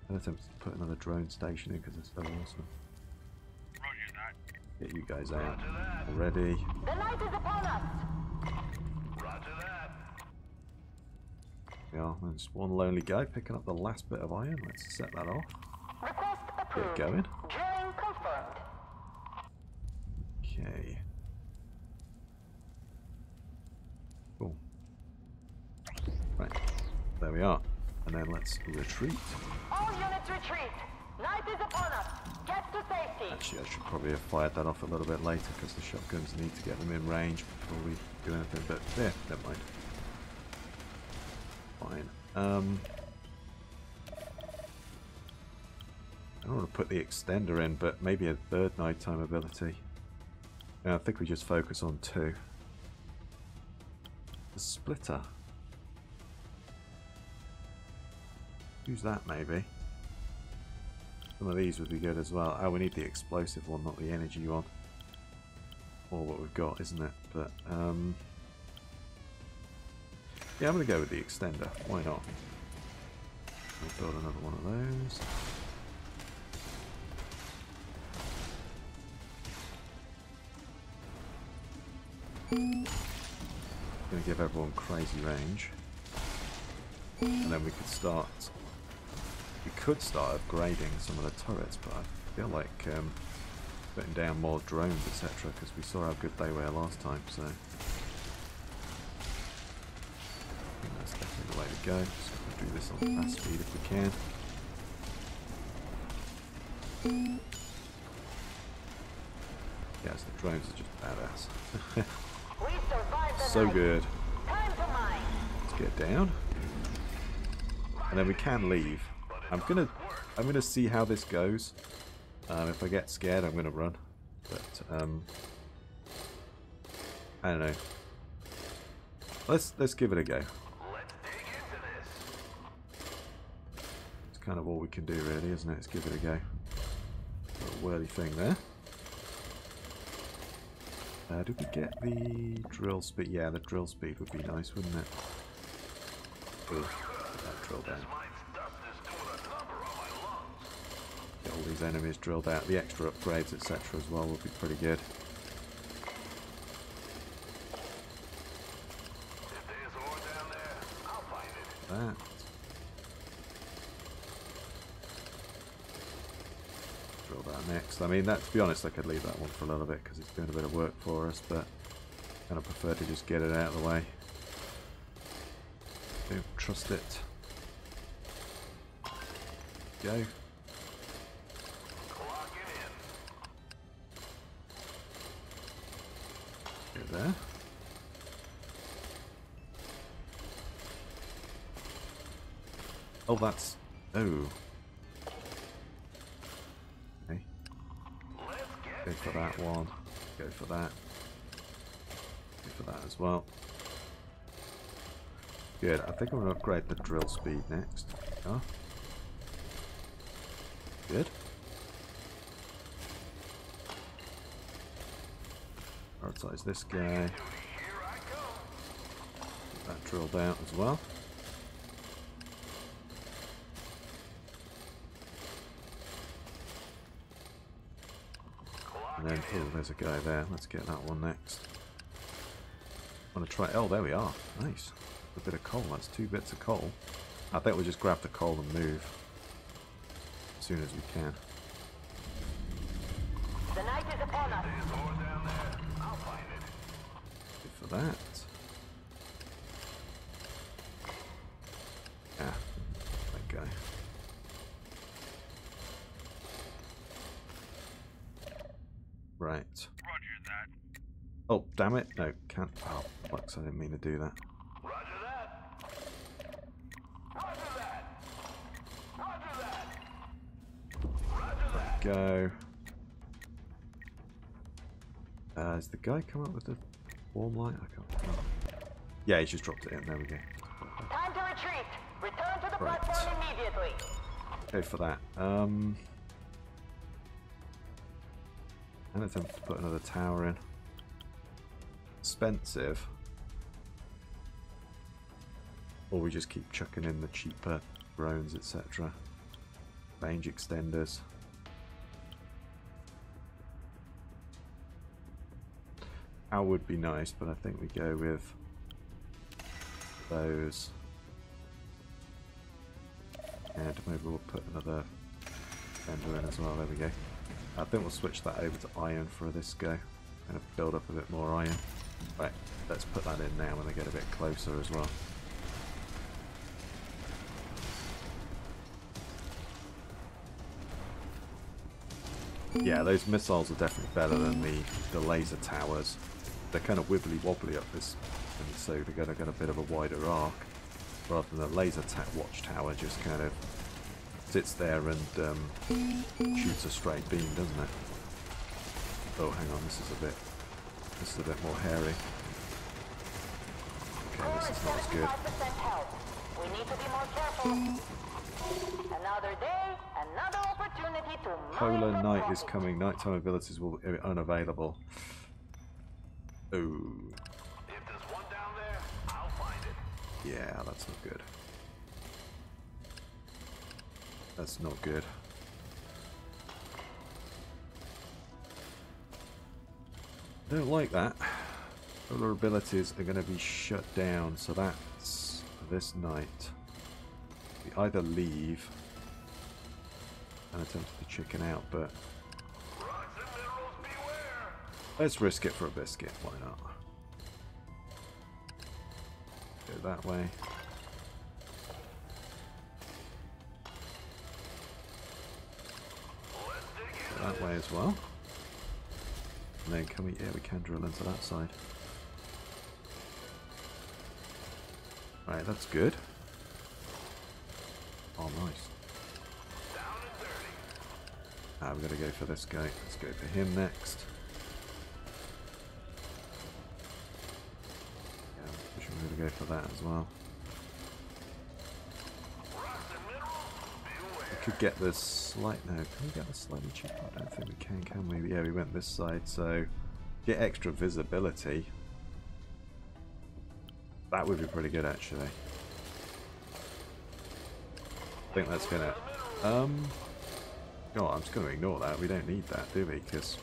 I'm going to put another drone station in because it's so awesome. Get you guys out already. The light is upon us. Roger that. Yeah, there's one lonely guy picking up the last bit of iron. Let's set that off. Request approved. Get going. Drilling confirmed. Okay. Cool. Right. There we are. And then let's retreat. All units retreat. Night is upon us. Get to safety. Actually, I should probably have fired that off a little bit later because the shotguns need to get them in range before we do anything. But there, never mind. Fine. Um, I don't want to put the extender in, but maybe a third nighttime ability. Yeah, I think we just focus on two. The splitter. Use that maybe. Some of these would be good as well. Oh, we need the explosive one, not the energy one. Or what we've got, isn't it? But um. Yeah, I'm going to go with the extender. Why not? We'll build another one of those. Gonna give everyone crazy range. And then we could start we could start upgrading some of the turrets, but I feel like um, putting down more drones, et cetera, because we saw how good they were last time, so I think that's definitely the way to go. So we'll do this on fast speed if we can. Yes, the drones are just badass. So good. Let's get down. And then we can leave. I'm gonna, I'm gonna see how this goes. Um, if I get scared, I'm gonna run. But um, I don't know. Let's let's give it a go. It's kind of all we can do, really, isn't it? Let's give it a go. A little whirly thing there. Uh, did we get the drill speed? Yeah, the drill speed would be nice, wouldn't it? Ooh, that drill down. Get all these enemies drilled out. The extra upgrades, et cetera, as well, would be pretty good. That. Next. I mean, that, to be honest, I could leave that one for a little bit because it's doing a bit of work for us, but I kind of prefer to just get it out of the way. Don't trust it. Go. Go there. Oh, that's... Oh. Go for that one. Go for that. Go for that as well. Good. I think I'm going to upgrade the drill speed next. Oh. Good. Prioritize this guy. Get that drilled out as well. And then, oh, there's a guy there. Let's get that one next. I want to try... Oh, there we are. Nice. A bit of coal. That's two bits of coal. I think we'll just grab the coal and move as soon as we can. The night is upon us. I'll find it. Good for that. Ah, that guy. Right. Roger that. Oh, damn it. No, can't. Oh, fucks, I didn't mean to do that. Roger that. Roger that. Roger that. Roger that. Go. Uh, has the guy come up with the warm light? I can't remember. Yeah, he's just dropped it in. There we go. Time to retreat. Return to the right. Platform immediately. Go for that. Um... I'm going to attempt to put another tower in. Expensive. Or we just keep chucking in the cheaper drones, et cetera. Range extenders. That would be nice, but I think we go with those. And maybe we'll put another extender in as well. There we go. I think we'll switch that over to iron for this go. I'm going to build up a bit more iron. Right, let's put that in now when they get a bit closer as well. Yeah, those missiles are definitely better than the, the laser towers. They're kind of wibbly-wobbly up this, and so they're going to get a bit of a wider arc, rather than the laser ta watchtower just kind of sits there and um, shoots a straight beam, doesn't it? Oh, hang on, this is a bit, this is a bit more hairy. Okay, this is not as good. We need to be more careful. Another day, another opportunity to mine. Polar night is coming. Nighttime abilities will be unavailable. Oh. If there's one down there, I'll find it. Yeah, that's not good. That's not good. Don't like that. Solar abilities are going to be shut down, so that's this night. We either leave and attempt to chicken out, but let's risk it for a biscuit. Why not? Go that way. Go that way as well. And then can we? Yeah, we can drill into that side. Right, that's good. Oh, nice. Ah, we've got to go for this guy. Let's go for him next. Yeah, I'm sure we're going to go for that as well. We could get this slight... No, can we get this slightly cheaper? I don't think we can, can we? Yeah, we went this side, so... Get extra visibility. That would be pretty good, actually. I think that's gonna... Um... No, I'm just gonna ignore that. We don't need that, do we? Because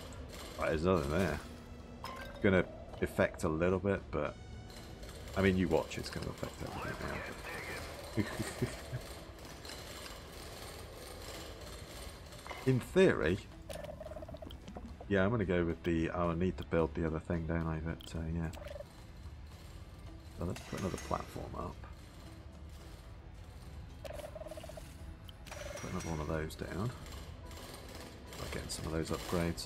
right, there's nothing there. It's gonna affect a little bit, but... I mean, you watch. It's gonna affect everything now. In theory... Yeah, I'm gonna go with the... Oh, I need to build the other thing, don't I? But, uh, yeah. So let's put another platform up. Put another one of those down. Start getting some of those upgrades.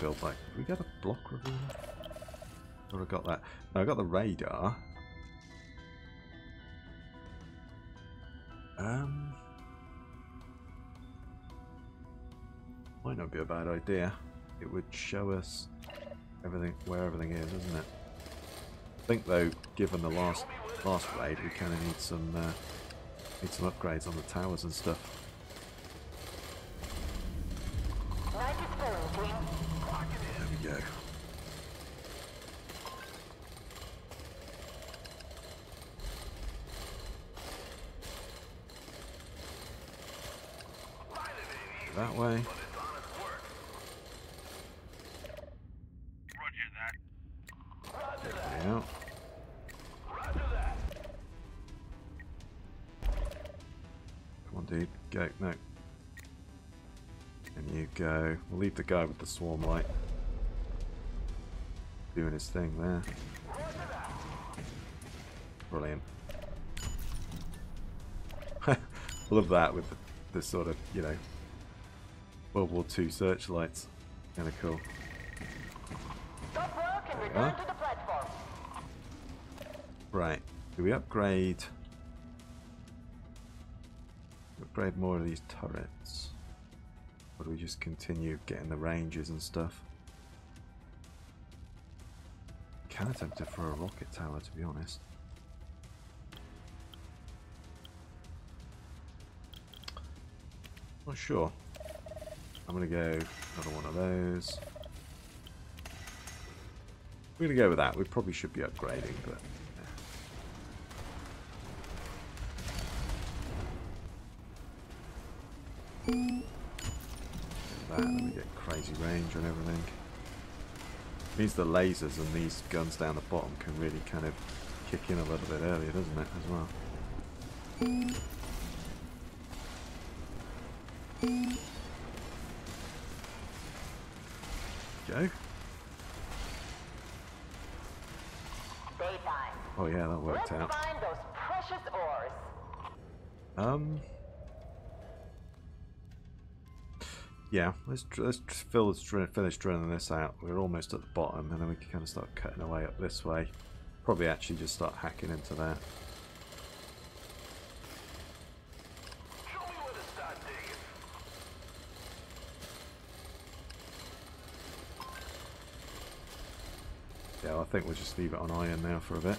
Build like, we got a block reveal? Or I got that? No, I got the radar. Um, might not be a bad idea. It would show us everything, where everything is, isn't it? I think though, given the last last raid, we kind of need some uh, need some upgrades on the towers and stuff. There we go. That way. No. And you go. We'll leave the guy with the swarm light doing his thing there. Brilliant. I love that with this sort of, you know, World War Two searchlights. Kind of cool. Stop work and return to the platform. Right. Do we upgrade? Upgrade more of these turrets, or do we just continue getting the ranges and stuff? Kind of tempted for a rocket tower, to be honest. Not sure. I'm gonna go another one of those. We're gonna go with that. We probably should be upgrading, but. Range and everything. It means the lasers and these guns down the bottom can really kind of kick in a little bit earlier, doesn't it, as well? Go. Oh yeah, that worked out. Let's find those precious ores. Um. Yeah, let's let's fill the, finish drilling this out. We're almost at the bottom, and then we can kind of start cutting away up this way. Probably actually just start hacking into that. Show me where to start digging. Yeah, well, I think we'll just leave it on iron now for a bit.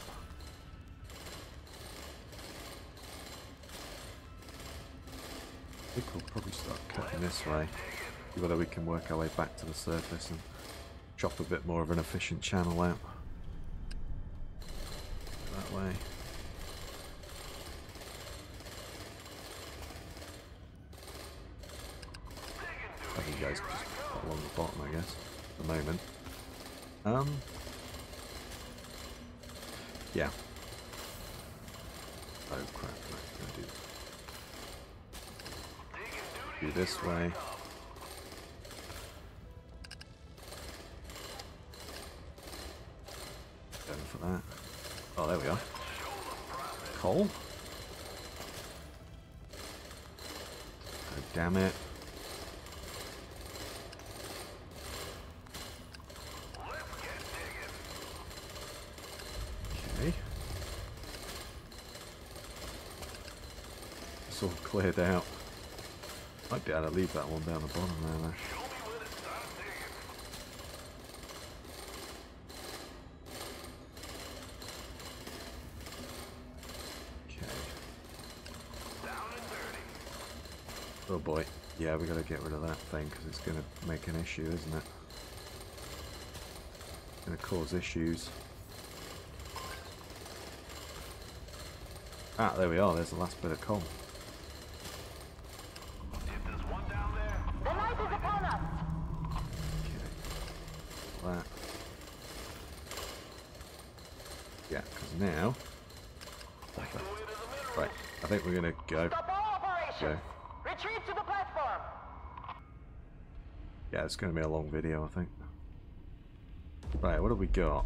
I think we'll probably start cutting this way. See whether we can work our way back to the surface and chop a bit more of an efficient channel out. That way. Like you guys just along the bottom, I guess, at the moment. Um. Yeah. Oh crap! I do. Do this way. Going for that. Oh, there we are. Coal. Oh, damn it. All cleared out. Might be able to leave that one down the bottom there, though. Okay. Oh boy. Yeah, we gotta get rid of that thing because it's gonna make an issue, isn't it? It's gonna cause issues. Ah, there we are. There's the last bit of coal. Now, okay. Right, I think we're gonna go. Stop all operations. Go. Retreat to the platform. Yeah, it's gonna be a long video, I think. Right, what have we got?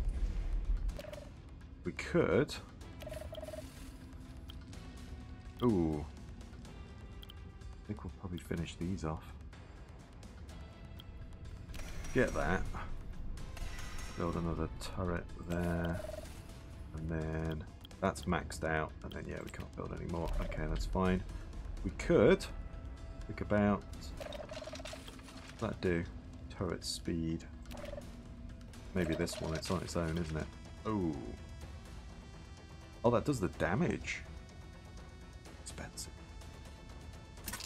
We could. Ooh, I think we'll probably finish these off. Get that. Build another turret there. And then that's maxed out, and then yeah, we can't build any more. Okay, that's fine. We could think about that. Do turret speed? Maybe this one. It's on its own, isn't it? Oh, oh, that does the damage. Expensive.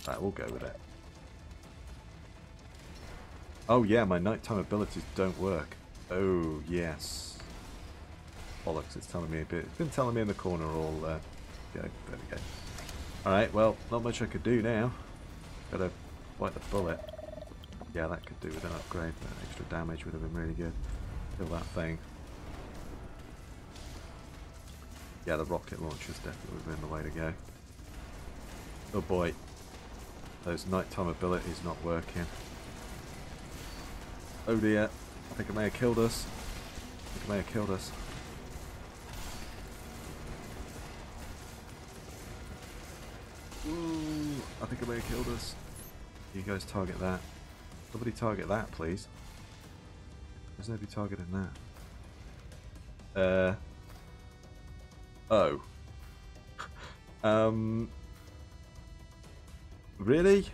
Right, we'll go with it. Oh yeah, my nighttime abilities don't work. Oh yes. Bollocks, it's telling me a bit. It's been telling me in the corner all. Uh, yeah, there we go. Alright, well, not much I could do now. Gotta bite the bullet. Yeah, that could do with an upgrade. That extra damage would have been really good. Kill that thing. Yeah, the rocket launcher's definitely would have been the way to go. Oh boy. Those nighttime abilities not working. Oh dear. I think it may have killed us. I think it may have killed us. Ooh, I think it may have killed us. You guys target that. Somebody target that, please. There's nobody targeting that. Uh. Oh. um. Really?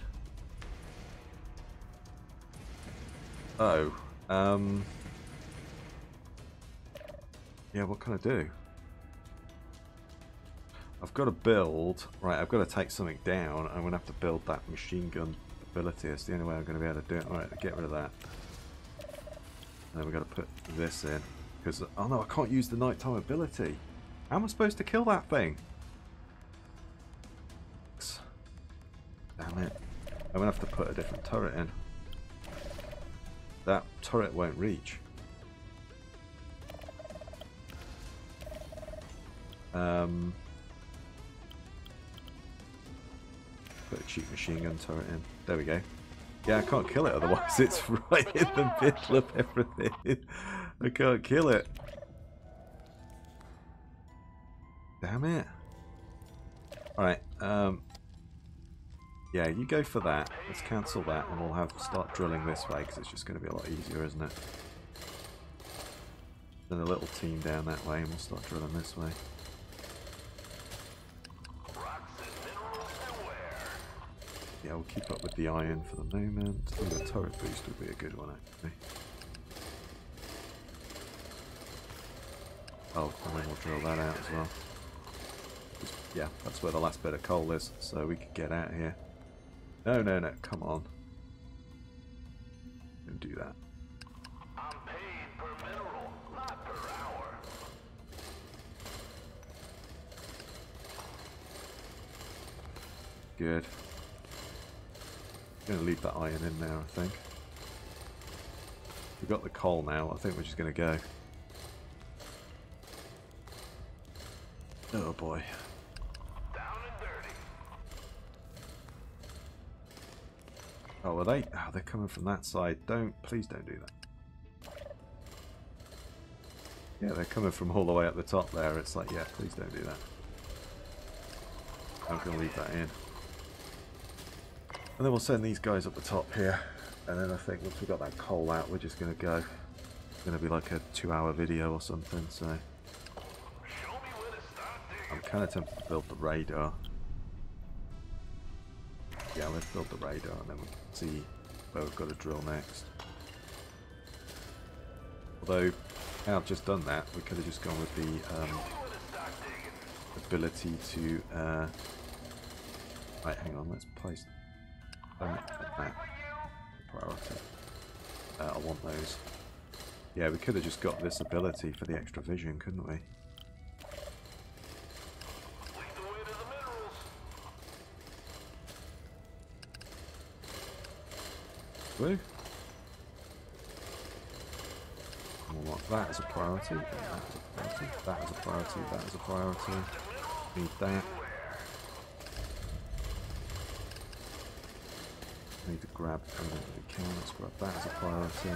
Oh. Um. Yeah, what can I do? I've got to build, right, I've got to take something down. I'm going to have to build that machine gun ability. It's the only way I'm going to be able to do it. Alright, get rid of that. And then we've got to put this in. Because, oh no, I can't use the nighttime ability. How am I supposed to kill that thing? Damn it. I'm going to have to put a different turret in. That turret won't reach. Um... Put a cheap machine gun turret in. There we go. Yeah, I can't kill it otherwise. It's right in the middle of everything. I can't kill it. Damn it. Alright. Um, yeah, you go for that. Let's cancel that and we'll have to start drilling this way because it's just going to be a lot easier, isn't it? Then a little team down that way and we'll start drilling this way. Yeah, we'll keep up with the iron for the moment. Ooh, the turret boost would be a good one, actually. Oh, and then we'll drill that out as well. Just, yeah, that's where the last bit of coal is, so we can get out of here. No, no, no, come on. Don't do that. I'm paid per mineral, not per hour. Good. Going to leave that iron in now, I think. We've got the coal now. I think we're just going to go. Oh boy. Down and dirty. Oh, are they? Oh, they're coming from that side. Don't, please don't do that. Yeah, they're coming from all the way up the top there. It's like, yeah, please don't do that. I'm going to leave that in. And then we'll send these guys up the top here. And then I think once we've got that coal out, we're just going to go. It's going to be like a two hour video or something, so... I'm kind of tempted to build the radar. Yeah, let's build the radar and then we can see where we've got to drill next. Although, how I've just done that, we could have just gone with the um, ability to... Uh, right, hang on, let's place that map. Priority. Uh, I want those. Yeah, we could have just got this ability for the extra vision, couldn't we? Blue. That is a priority, that is a priority, that is a priority, need that. Need to grab everything we can, let's grab that as a priority.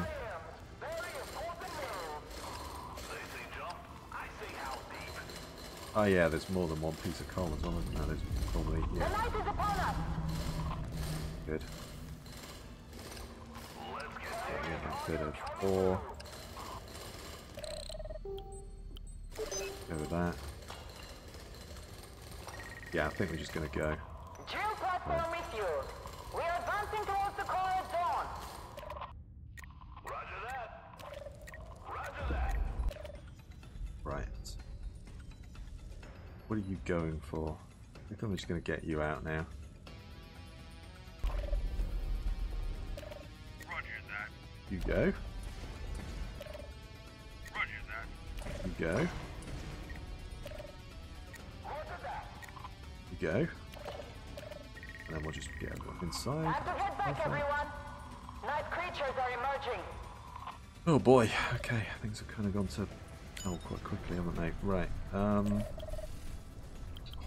Oh yeah, there's more than one piece of coal as well, isn't there? There's probably, yeah. Good. Bit of four. Go with that. Yeah, I think we're just going to go. Drill platform refueled. We are advancing towards the core at dawn. Roger that. Roger that. Right. What are you going for? I think I'm just going to get you out now. You go. Roger that. You go. Roger that. You go. And then we'll just get everyone inside. Have to head back, everyone. Night creatures are emerging. Oh boy. Okay, things have kind of gone to hell quite quickly, haven't they? Right. Um.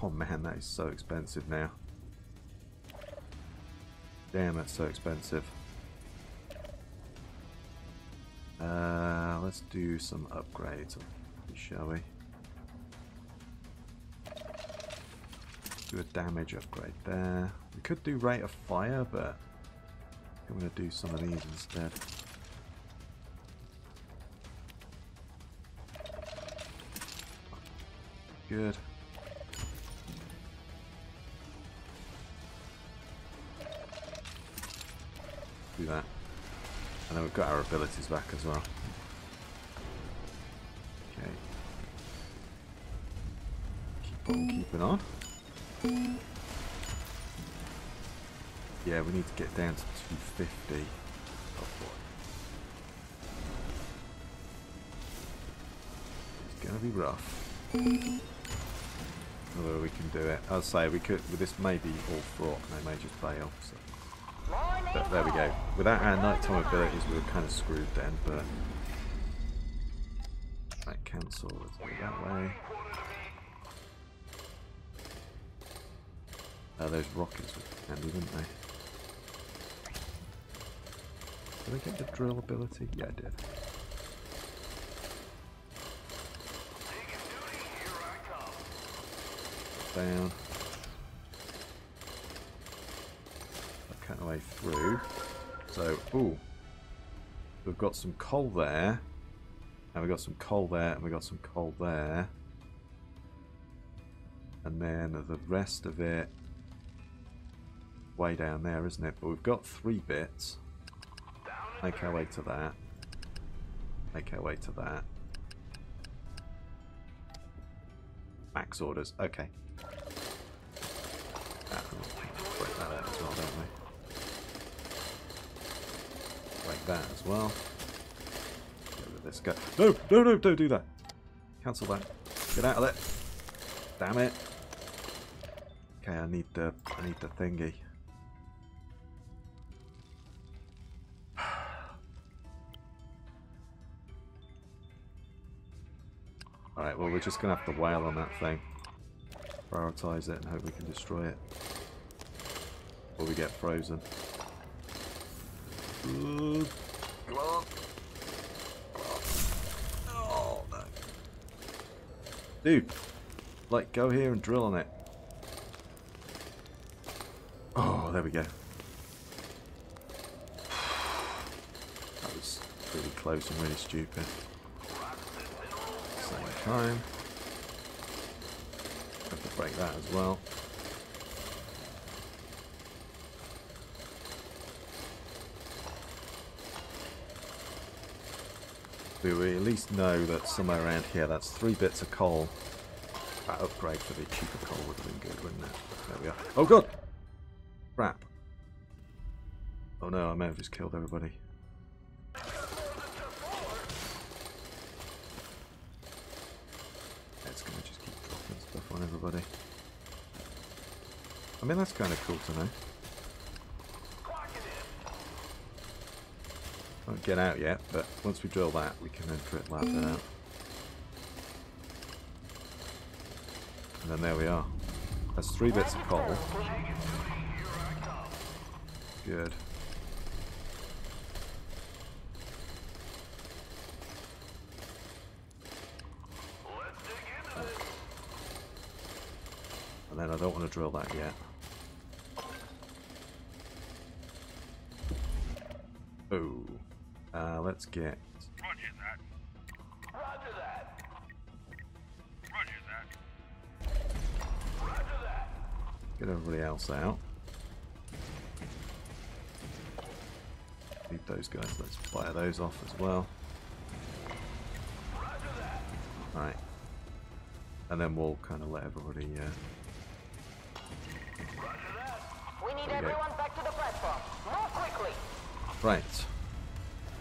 Oh man, that is so expensive now. Damn, that's so expensive. Uh, let's do some upgrades, shall we? Let's do a damage upgrade there. We could do rate of fire, but I'm going to do some of these instead. Good. Do that. And then we've got our abilities back as well. Okay. Keep on keeping on. Yeah, we need to get down to two fifty. Oh boy. It's going to be rough. Although we can do it. I'll say we could. This may be all fraught and they may just fail. So. But there we go. Without our nighttime abilities, we were kind of screwed then, but that cancelled. Let's go that way. Oh, those rockets were handy, didn't they? Did I get the drill ability? Yeah, I did. Down. Way through. So, ooh, we've got some coal there, and we've got some coal there, and we've got some coal there, and then the rest of it way down there, isn't it? But we've got three bits. Make our way to that. Make our way to that. Max orders. Okay. Break that out as well, don't we? That as well. Get rid of this guy. No, no, no, don't do that. Cancel that. Get out of there. Damn it. Okay, I need the I need the thingy. Alright, well, we're just going to have to wail on that thing. Prioritize it and hope we can destroy it. Or we get frozen. Ooh. Come on. Come on. Oh, no. Dude, like, go here and drill on it. Oh, there we go. That was really close and really stupid. Time. Have to break that as well. Do we at least know that somewhere around here, that's three bits of coal. That upgrade for the cheaper coal would have been good, wouldn't it? There we are. Oh god! Crap. Oh no, I may have just killed everybody. Everybody. I mean, that's kind of cool to know. Can't get out yet, but once we drill that, we can then drip that bit out. And then there we are. That's three bits of coal. Good. I don't want to drill that yet. Oh, uh, let's get. Roger that. Roger that. Roger that. Roger that. Get everybody else out. Leave those guys. Let's fire those off as well. Roger that. Right, and then we'll kind of let everybody. Uh, Everyone back to the platform. More quickly. Right.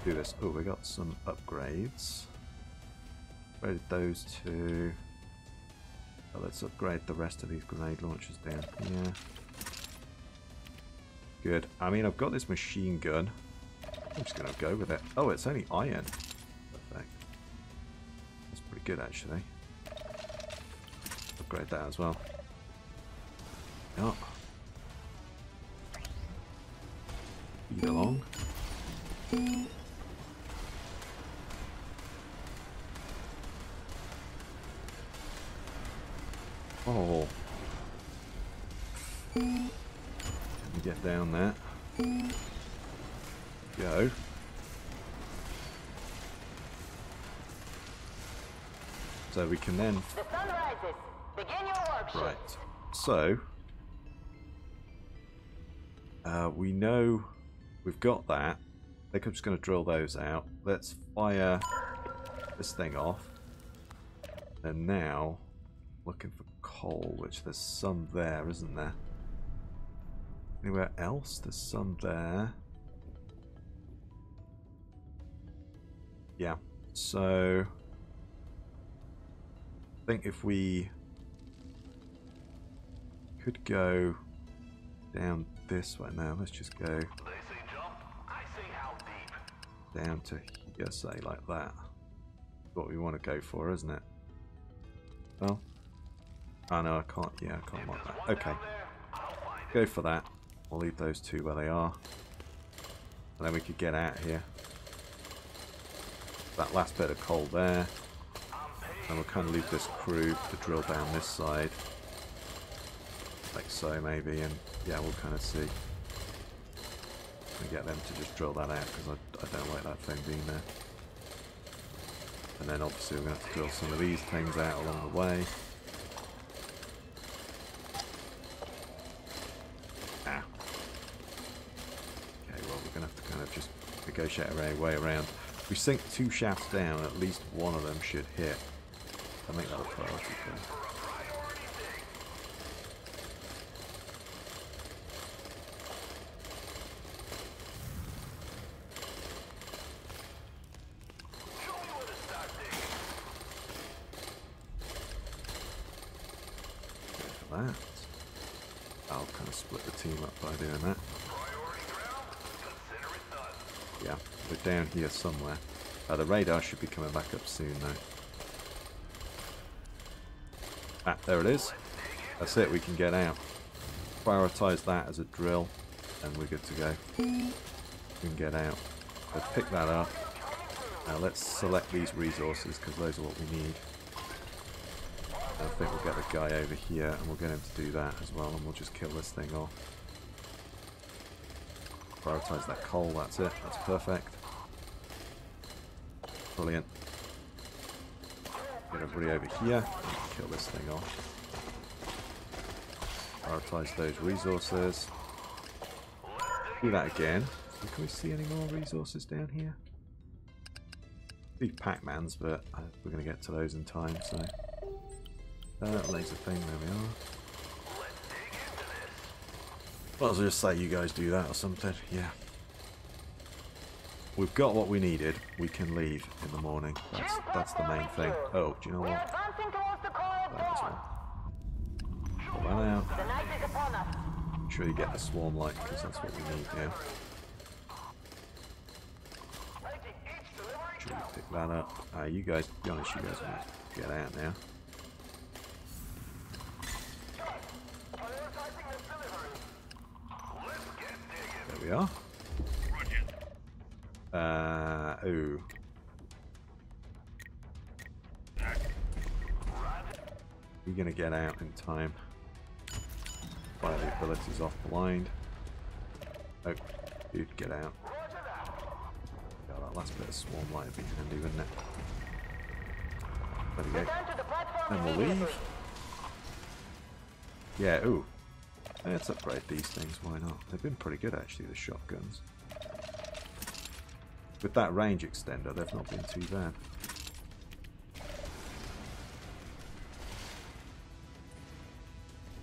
Do this. Oh, we got some upgrades. Upgraded those two. Oh, let's upgrade the rest of these grenade launchers down here. Good. I mean, I've got this machine gun. I'm just going to go with it. Oh, it's only iron. Perfect. That's pretty good, actually. Upgrade that as well. Oh. Get along. Oh. Let me get down there. Go. So we can then. The sun rises. Begin your work. Right. So. Uh, we know. We've got that. I think I'm just going to drill those out. Let's fire this thing off. And now, looking for coal, which there's some there, isn't there? Anywhere else? There's some there. Yeah. So, I think if we could go down this way now, let's just go down to here, say, like that. What we want to go for, isn't it? Well, oh no, I can't. Yeah, I can't mark that. Okay, go for that. We'll leave those two where they are, and then we could get out here. That last bit of coal there, and we'll kind of leave this crew to drill down this side, like so, maybe. And yeah, we'll kind of see. Get them to just drill that out because I, I don't like that thing being there. And then obviously we're going to have to drill some of these things out along the way. Ah. Okay, well, we're going to have to kind of just negotiate our way around. If we sink two shafts down, at least one of them should hit. I'll make that a priority thing. That. I'll kind of split the team up by doing that. Yeah, we're down here somewhere. Uh, the radar should be coming back up soon, though. Ah, there it is. That's it, we can get out. Prioritize that as a drill, and we're good to go. We can get out. So pick that up. Now let's select these resources, because those are what we need. I think we'll get the guy over here, and we'll get him to do that as well, and we'll just kill this thing off. Prioritize that coal, that's it, that's perfect. Brilliant. Get everybody over here, and kill this thing off. Prioritize those resources. Do that again. Can we see any more resources down here? Big Pac-Mans, but we're going to get to those in time, so. That laser thing, there we are. Well, I'll just say you guys do that or something, yeah. We've got what we needed. We can leave in the morning. That's, that's the main thing. Oh, do you know what? That as well. Pull that out. Make sure you get the swarm light, because that's what we need now. Make sure you pick that up. Uh, you guys, to be honest, you guys can get out now. There we are. Uh, ooh. You're going to get out in time. Fire the abilities off blind. Oh, dude, get out. Yeah, that last bit of swarm light would be handy, wouldn't it? There we go. And we'll leave. Yeah, ooh. Let's upgrade these things, why not? They've been pretty good, actually, the shotguns. With that range extender, they've not been too bad.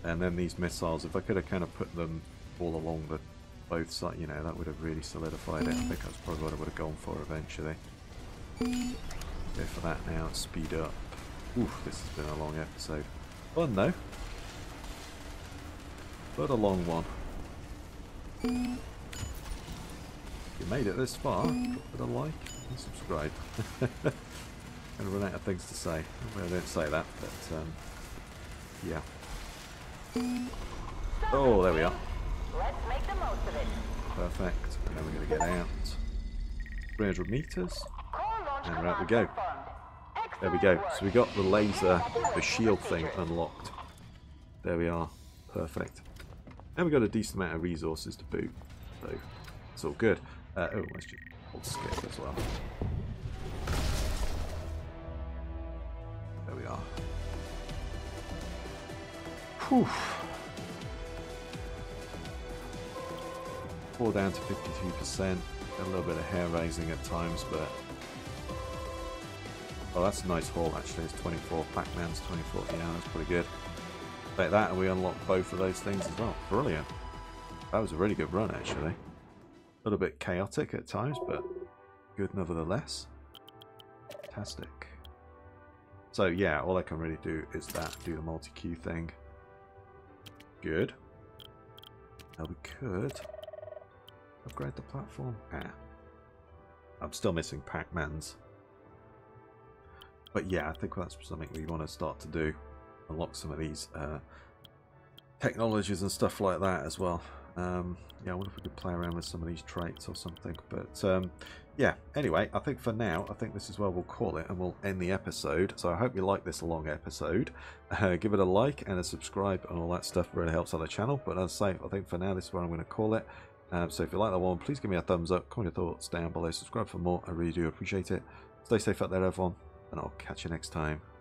And then these missiles, if I could have kind of put them all along the both sides, you know, that would have really solidified it. I think that's probably what I would have gone for eventually. Go for that now, speed up. Oof, this has been a long episode. Fun though. But a long one. If you made it this far, drop it a like and subscribe. I'm going to run out of things to say. Well, I don't say that, but um, yeah. Oh, there we are. Let's make the most of it. Perfect. And then we're going to get out three hundred meters. And right we go. There we go. So we got the laser, the shield thing unlocked. There we are. Perfect. And we got a decent amount of resources to boot. So it's all good. Uh, oh, let's just hold skip as well. There we are. Whew. Fall down to fifty-two percent. A little bit of hair raising at times, but. Oh, that's a nice haul actually. It's twenty-four Pac-Mans, twenty-four. Yeah, that's pretty good. Take that, and we unlock both of those things as well. Brilliant. That was a really good run actually. A little bit chaotic at times, but good nevertheless. Fantastic. So yeah, all I can really do is that, do the multi-queue thing. Good. Now we could upgrade the platform. Ah. I'm still missing Pac-Mans. But yeah, I think that's something we want to start to do. Unlock some of these uh, technologies and stuff like that as well. Um, yeah, I wonder if we could play around with some of these traits or something. But um, yeah, anyway, I think for now, I think this is where we'll call it and we'll end the episode. So I hope you like this long episode. Uh, give it a like and a subscribe and all that stuff, really helps out the channel. But as I say, I think for now, this is where I'm going to call it. Um, so if you like that one, please give me a thumbs up. Comment your thoughts down below. Subscribe for more. I really do appreciate it. Stay safe out there, everyone. And I'll catch you next time.